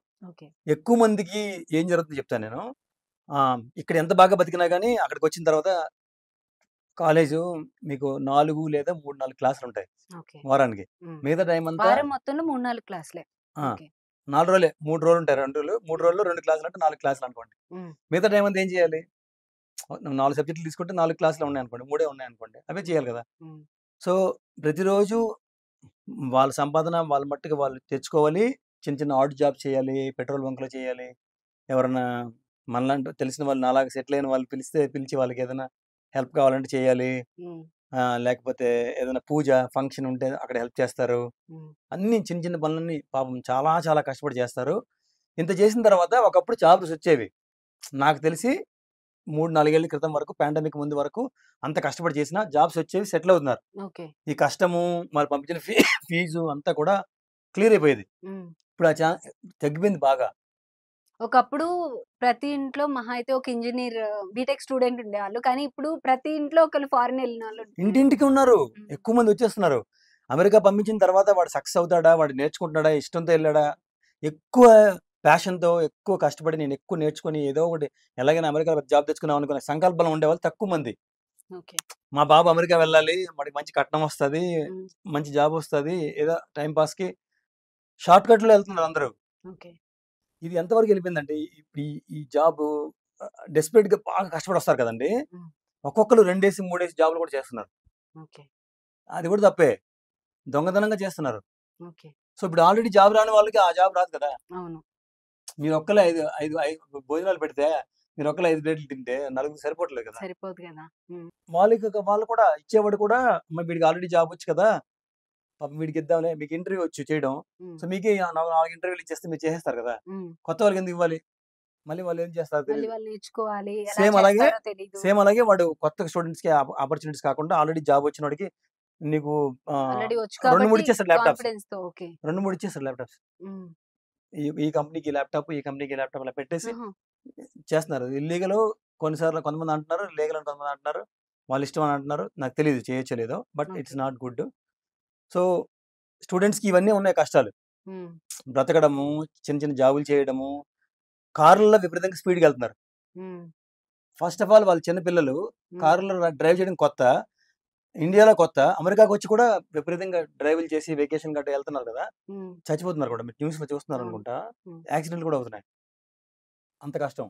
ఎక్కువ మందికి ఏం జరుగుతుంది చెప్తాను నేను. ఇక్కడ ఎంత బాగా బతికినా కానీ అక్కడికి వచ్చిన తర్వాత కాలేజు మీకు 4 లేదా 3-4 క్లాసులు ఉంటాయి వారానికి, మిగతా టైం అంతా 3-4 క్లాసులే. 4 రోజులే, 3 రోజులు ఉంటాయి, 2 రోజులు, 3 రోజులు 2 క్లాసులు అంటే 4 క్లాసులు అనుకోండి. మిగతా టైం అంతా ఏం చేయాలి? 4 సబ్జెక్టులు తీసుకుంటే 4 క్లాసులు ఉన్నాయి అనుకోండి, 3 ఉన్నాయి అనుకోండి, అవే చేయాలి కదా. సో ప్రతిరోజు వాళ్ళ సంపాదన వాళ్ళ మట్టుకు వాళ్ళు తెచ్చుకోవాలి, చిన్న చిన్న ఆడ్ జాబ్ చేయాలి, పెట్రోల్ బంక్లో చేయాలి, ఎవరన్నా మనలాంటి తెలిసిన వాళ్ళు నాలాగా సెటిల్ అయిన వాళ్ళు పిలిచి వాళ్ళకి ఏదైనా హెల్ప్ కావాలంటే చేయాలి, లేకపోతే ఏదైనా పూజ ఫంక్షన్ ఉంటే అక్కడ హెల్ప్ చేస్తారు. అన్ని చిన్న చిన్న పనులన్నీ పాపం చాలా చాలా కష్టపడి చేస్తారు. ఇంత చేసిన తర్వాత ఒకప్పుడు జాబ్స్ వచ్చేవి, నాకు తెలిసి 3-4 ఏళ్ల క్రితం వరకు, పాండమిక్ ముందు వరకు అంత కష్టపడి చేసిన జాబ్స్ వచ్చేవి, సెటిల్ అవుతున్నారు. ఈ కష్టము వాళ్ళు పంపించిన ఫీజు అంతా కూడా క్లియర్ అయిపోయేది. ఇప్పుడు ఆ తగ్గిపోయింది బాగా. ఒకప్పుడు ప్రతి ఇంట్లో మహా అయితే ఒక ఇంజనీర్, బీటెక్ స్టూడెంట్ ఉండేవాళ్ళు, కానీ ఇప్పుడు ప్రతి ఇంట్లో ఒకరు ఫారెన్ వెళ్ళిన వాళ్ళు ఇంటింటికి ఉన్నారు, ఎక్కువ మంది వచ్చేస్తున్నారు. అమెరికా పంపించిన తర్వాత వాడు సక్సెస్ అవుతాడా, వాడు నేర్చుకుంటున్నాడా, ఇష్టంతో వెళ్ళాడా, ఎక్కువ ప్యాషన్తో ఎక్కువ కష్టపడి నేను ఎక్కువ నేర్చుకుని ఏదో ఒకటి ఎలాగైనా అమెరికా జాబ్ తెచ్చుకున్నాం అనుకునే సంకల్పంలో ఉండేవాళ్ళు తక్కువ మంది. మా బాబు అమెరికా వెళ్ళాలి, వాడికి మంచి కట్నం వస్తుంది, మంచి జాబ్ వస్తుంది, ఏదో టైంపాస్కి షార్ట్ కట్లో వెళ్తున్నారు అందరూ. ఇది ఎంతవరకు వెళ్ళిపోయిందంటే ఈ జాబ్ డెస్పరేట్ గా బాగా కష్టపడి వస్తారు కదండి, ఒక్కొక్కరు 2-3 జాబ్లు కూడా చేస్తున్నారు. అది కూడా తప్పే, దొంగతనంగా చేస్తున్నారు. సో ఇప్పుడు ఆల్రెడీ జాబ్ రాని వాళ్ళకి ఆ జాబ్ రాదు కదా. మీరు ఒక్కలే 5 భోజనాలు పెడితే మీరు ఒకలా 5 ప్లేట్లు తింటే నలుగురు సరిపోవట్లేదు కదా, సరిపోదు కదా. మౌలిక వాళ్ళు కూడా ఇచ్చేవాడు కూడా వీడికి ఆల్రెడీ జాబ్ వచ్చు కదా పాపం వీడికి ఇద్దాంలే, మీకు ఇంటర్వ్యూ వచ్చు చేయడం, సో మీకే 4 ఇంటర్వ్యూలు ఇచ్చేస్తే మీరు చేసేస్తారు కదా, కొత్త వాళ్ళకి ఎందుకు ఇవ్వాలి, మళ్ళీ వాళ్ళు ఏం చేస్తారు తెలియదు. సేమ్ అలాగే వాడు కొత్త స్టూడెంట్స్ కి ఆపర్చునిటీస్ కాకుండా ఆల్రెడీ జాబ్ వచ్చిన వాడికి నీకు 2-3 ఇచ్చేస్తారు ల్యాప్టాప్స్, 2-3 ఇచ్చేస్తారు ల్యాప్టాప్స్, ఈ కంపెనీకి ల్యాప్టాప్ ఈ కంపెనీకి ల్యాప్టాప్ అలా పెట్టేసి చేస్తున్నారు. ఇల్లీగల్ కొన్నిసార్లు కొంతమంది అంటున్నారు, లీగల్ అని కొంతమంది అంటున్నారు, వాళ్ళు ఇష్టం అని అంటున్నారు, నాకు తెలియదు చేయొచ్చలేదో, but it's not good. So స్టూడెంట్స్కి ఇవన్నీ ఉన్నాయి కష్టాలు, బ్రతకడము, చిన్న చిన్న జాబులు చేయడము, కార్లలో విపరీతంగా స్పీడ్కి వెళ్తున్నారు. ఫస్ట్ ఆఫ్ ఆల్ వాళ్ళు చిన్నపిల్లలు కార్లో డ్రైవ్ చేయడం కొత్త, ఇండియాలో కొత్త, అమెరికాకి వచ్చి కూడా విపరీతంగా డ్రైవ్లు చేసి వెకేషన్ గట్రా వెళ్తున్నారు కదా, చచ్చిపోతున్నారు కూడా, మీరు న్యూస్లో చూస్తున్నారు అనుకుంటా, యాక్సిడెంట్లు కూడా అవుతున్నాయి, అంత కష్టం.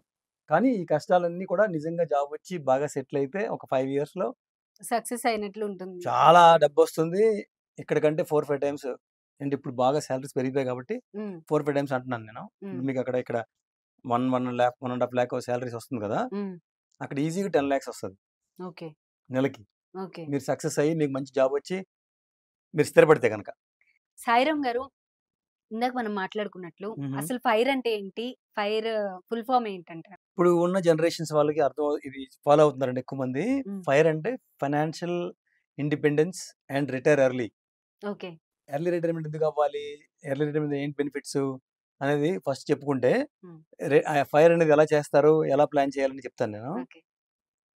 కానీ ఈ కష్టాలన్నీ కూడా నిజంగా జాబ్ వచ్చి బాగా సెటిల్ అయితే ఒక 5 years లో సక్సెస్ అయినట్లు ఉంటుంది, చాలా డబ్బు వస్తుంది ఇక్కడ కంటే 4-5 times. అంటే ఇప్పుడు బాగా సాలరీస్ పెరిగిపోయాయి కాబట్టి 4-5 times అంటున్నాను నేను. మీకు అక్కడ ఇక్కడ 1-1.5 lakh సాలరీస్ వస్తుంది కదా, అక్కడ ఈజీగా 10 lakhs వస్తుంది నెలకి, మీరు సక్సెస్ అయ్యి మీకు మంచి జాబ్ వచ్చి మీరు స్థిరపడితే కనుక. సాయిరామ్ గారు, ఇందాక మనం మాట్లాడుకున్నట్లు అసలు ఫైర్ అంటే ఏంటి, ఫైర్ ఫుల్ ఫామ్ ఏంటంటే ఇప్పుడు ఉన్న జనరేషన్స్ వాళ్ళకి అర్థం, ఇది ఫాలో అవుతున్నారండి ఎక్కువ మంది. ఫైర్ అంటే financial independence and retire early. Early retirement ఎందుకు అవ్వాలి, ఎర్లీ రిటైర్మెంట్ ఏంటి బెనిఫిట్స్ అనేది ఫస్ట్ చెప్పుకుంటే, ఫైర్ అనేది ఎలా చేస్తారు, ఎలా ప్లాన్ చేయాలని చెప్తాను నేను.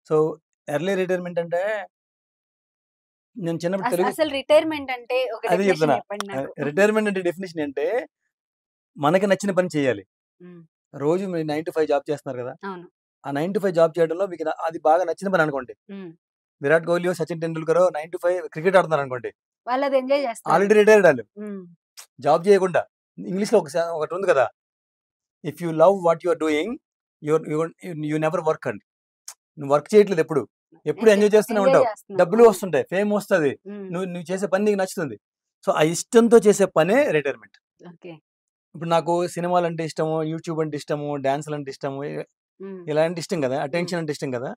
సో ఎర్లీ రిటైర్మెంట్ అంటే నేను చిన్నప్పుడు రిటైర్మెంట్ అంటే అదే చెప్తున్నా, రిటైర్మెంట్ అంటే డెఫినేషన్ అంటే మనకి నచ్చిన పని చేయాలి. రోజు మీరు 9 to 5 జాబ్ చేస్తున్నారు కదా, ఆ 9 to 5 జాబ్ చేయడంలో మీకు అది బాగా నచ్చిన పని అనుకోండి. విరాట్ కోహ్లీ, సచిన్ టెండూల్కర్ 9 to 5 క్రికెట్ ఆడుతున్నారు అనుకోండి, ఆల్రెడీ రిటైర్డ్ వాళ్ళు, జాబ్ చేయకుండా. ఇంగ్లీష్లో ఒకటి ఉంది కదా, if you love what you're doing you never work అండి, నువ్వు వర్క్ చేయట్లేదు, ఎప్పుడు ఎంజాయ్ చేస్తూనే ఉంటావు, డబ్బులు వస్తుంటాయి, ఫేమ్ వస్తుంది, నువ్వు చేసే పని నీకు నచ్చుతుంది, సో ఆ ఇష్టంతో చేసే పనే రిటైర్మెంట్. ఇప్పుడు నాకు సినిమాలు అంటే ఇష్టము, యూట్యూబ్ అంటే ఇష్టము, డాన్సులు అంటే ఇష్టము, ఇలాంటి ఇష్టం కదా, అటెన్షన్ అంటే ఇష్టం కదా,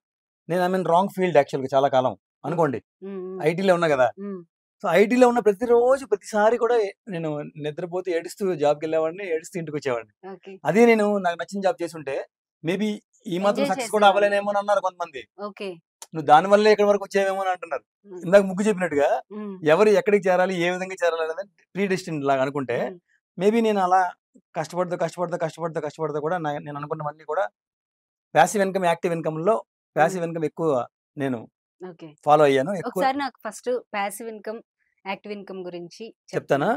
నేను ఐ మీన్ రాంగ్ ఫీల్డ్ యాక్చువల్గా చాలా కాలం అనుకోండి, ఐటీలో ఉన్నా కదా, సో ఐటీలో ఉన్న ప్రతిరోజు ప్రతిసారి కూడా నేను నిద్రపోతే ఏడుస్తూ జాబ్కి వెళ్ళేవాడిని, ఏడుస్తూ ఇంటికి వచ్చేవాడిని. అదే నేను నాకు నచ్చిన జాబ్ చేస్తుంటే మేబీ ఈ మాత్రం సక్సెస్ కూడా అవ్వలేనేమో అని అన్నారు కొంతమంది, నువ్వు దాని వల్లే ఇక్కడ వరకు వచ్చేవేమో అని అంటున్నారు. ఇందాక ముగ్గు చెప్పినట్టుగా ఎవరు ఎక్కడికి చేరాలి, ఏ విధంగా చేరాలి అనేది ప్రీడెస్టిన్ లాగా అనుకుంటే, మేబీ నేను అలా కష్టపడుతూ కూడా నేను అనుకున్నవన్నీ కూడా ప్యాసివ్ ఇన్కమ్, యాక్టివ్ ఇన్కమ్ లో ప్యాసివ్ ఇన్కమ్ ఎక్కువ నేను ఫాలో అయ్యాను. ఒకసారి నాకు first passive income, active income గురించి చెప్తానా.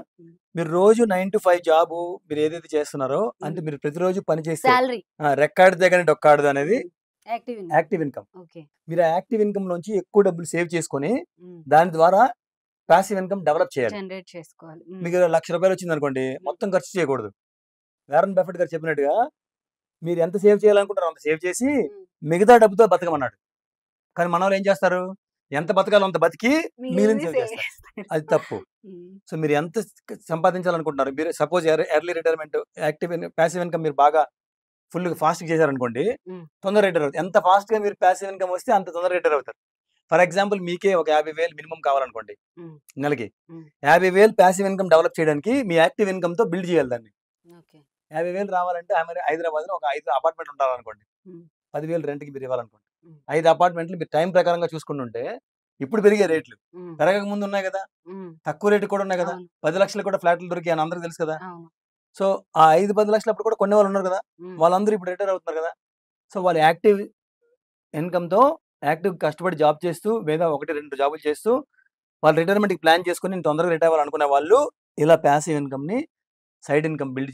మీరు రోజు 9 to 5 జాబ్ మీరు ఏదైతే చేస్తున్నారో అంటే మీరు ప్రతిరోజు పని చేసి రెక్కార్డ్ దగ్గర డొక్కాడదు అనేది యాక్టివ్ ఇన్కమ్. మీరు ఆ యాక్టివ్ ఇన్కమ్ నుంచి ఎక్కువ డబ్బులు సేవ్ చేసుకుని దాని ద్వారా ప్యాసివ్ ఇన్కమ్ డెవలప్ చేయాలి. మీకు ₹1,00,000 వచ్చింది అనుకోండి, మొత్తం ఖర్చు చేయకూడదు. వారెన్ బఫెట్ గారు చెప్పినట్టుగా మీరు ఎంత సేవ్ చేయాలనుకుంటారో అంత సేవ్ చేసి మిగతా డబ్బుతో బతకమన్నాడు. కానీ మనవాళ్ళు ఏం చేస్తారు, ఎంత బతకాలో అంత బతికి మీరు సేవ్ చేస్తారు, అది తప్పు. సో మీరు ఎంత సంపాదించాలనుకుంటున్నారు, మీరు suppose early retirement active passive income మీరు బాగా ఫుల్ ఫాస్ట్ చేశారనుకోండి, తొందర రిటైర్ అవుతారు. ఎంత ఫాస్ట్ గా మీరు ప్యాసివ్ ఇన్కమ్ వస్తే అంత తొందర రిటైర్ అవుతారు. ఫర్ ఎగ్జాంపుల్ మీకే ఒక 50,000 మినిమం కావాలనుకోండి నెలకి, 50,000 ప్యాసివ్ ఇన్కమ్ డెవలప్ చేయడానికి మీ యాక్టివ్ ఇన్కమ్ తో బిల్డ్ చేయాలి దాన్ని. 50,000 రావాలంటే హైదరాబాద్ లో ఒక 5 అపార్ట్మెంట్ ఉండాలనుకోండి, 10,000 రెంట్కి మీరు ఇవ్వాలనుకోండి, 5 అపార్ట్మెంట్లు మీరు టైం ప్రకారంగా చూసుకుంటుంటే ఇప్పుడు పెరిగే రేట్లు పెరగక ముందు ఉన్నాయి కదా, తక్కువ రేటు కూడా ఉన్నాయి కదా, 10 లక్షలు కూడా ఫ్లాట్లు దొరికి అని అందరికి తెలుసు కదా. సో ఆ 5-10 లక్షలు అప్పుడు కూడా కొన్ని వాళ్ళు ఉన్నారు కదా, వాళ్ళందరూ ఇప్పుడు రిటైర్ అవుతున్నారు కదా. సో వాళ్ళు యాక్టివ్ ఇన్కమ్తో యాక్టివ్ కష్టపడి జాబ్ చేస్తూ లేదా 1-2 జాబులు చేస్తూ వాళ్ళు రిటైర్మెంట్కి ప్లాన్ చేసుకుని నేను తొందరగా రిటైర్ అవ్వాలనుకునే వాళ్ళు ఇలా ప్యాసివ్ ఇన్కమ్ని సైడ్ ఇన్కమ్ బిల్డ్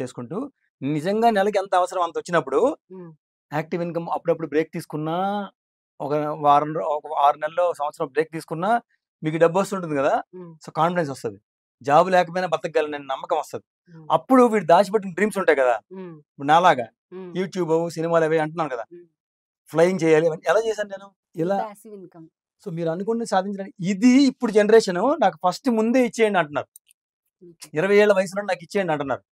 చేసుకుంటూ నిజంగా నెలకి ఎంత అవసరం అంత వచ్చినప్పుడు యాక్టివ్ ఇన్కమ్ అప్పుడప్పుడు బ్రేక్ తీసుకున్నా, ఒక వారం, ఒక 6 నెలల్లో, సంవత్సరం బ్రేక్ తీసుకున్నా మీకు డబ్బు వస్తుంటుంది కదా. సో కాన్ఫిడెన్స్ వస్తుంది, జాబ్ లేకపోయినా బతకగలనని నమ్మకం వస్తుంది. అప్పుడు వీడు దాచిపెట్టిన డ్రీమ్స్ ఉంటాయి కదా, నాలాగా యూట్యూబ్, సినిమాలు అవి అంటున్నాను కదా, ఫ్లయింగ్ చేయాలి, ఎలా చేశాను నేను ఇలా. సో మీరు అనుకుని సాధించడానికి ఇది ఇప్పుడు జనరేషన్ నాకు ఫస్ట్ ముందే ఇచ్చేయండి అంటున్నారు, 20 ఏళ్ల వయసులో నాకు ఇచ్చేయండి అంటున్నారు,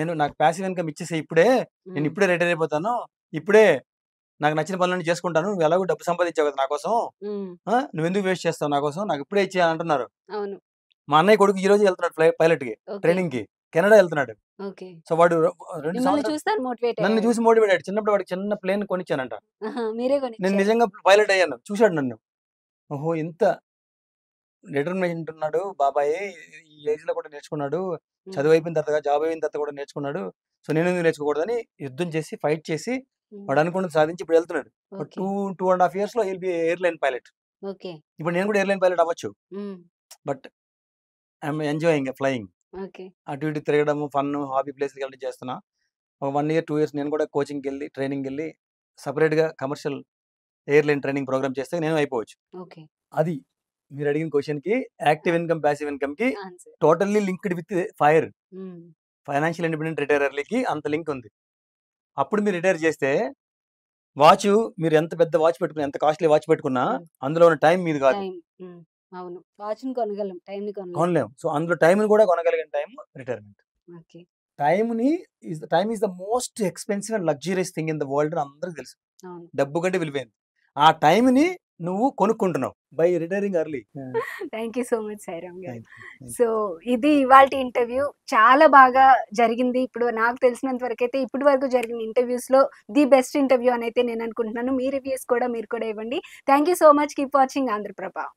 నేను నాకు ప్యాసివ్ ఇన్కమ్ ఇచ్చేసే ఇప్పుడే, నేను ఇప్పుడే రిటైర్ అయిపోతాను, Ipude Nagnachin Palan Jeskuntan, we allow somebody Nagoso, Nuindu Vestas Nagoso, Nagapre Antonaro. Mana could be Euro pilot training key, Canada alternative. Okay. So what do you choose that motivated? None choose motivated, China production, plane conichanata. Then a pilot I am, choose at none. Oh, in the determination to Nadu, Baba, Yazla got a Netskunadu, Chadway in the Java in the Thakoda Netskunadu. So Ninu Netskodani, Yudun Jesse, fight Jesse, but Ankun Sadinchi Peltred. For 2.5 years, he'll be an airline pilot. Okay. Even airline pilot avachu. But I'm enjoying flying. Okay. I do it 3 days, fun, hobby place. 1 year, 2 years, I got coaching, training, separate commercial airline training program. Okay. Adi, we are reading question ki active income, passive income ki totally linked with fire. Financial independent retire early ki anta link undi. Appudu meer retire cheste watch meer enta pedda watch pettukuna enta costly watch pettukunna andulo una time meedi kaadu. అవును వాచ్ని కొనగలం time ని కొనలేం so అందులో time ని కూడా కొనగలిగిన time retirement okay time ని is the time is the most expensive and luxuries thing in the world అని అందరికీ తెలుసు అవును డబ్బు కంటే విలువైనది ఆ టైం ని నువ్వు కొనుక్కుంటున్నావు by retiring early thank you so much Sairam గారు సో ఇది ఇవాల్టి ఇంటర్వ్యూ చాలా బాగా జరిగింది ఇప్పుడు నాకు తెలిసినంత వరకు అయితే ఇప్పటి వరకు జరిగిన ఇంటర్వ్యూస్ లో ది బెస్ట్ ఇంటర్వ్యూ అని అయితే నేను అనుకుంటున్నాను మీ రివ్యూస్ కూడా మీరు కూడా ఇవ్వండి thank you so much keep watching Andhraprabha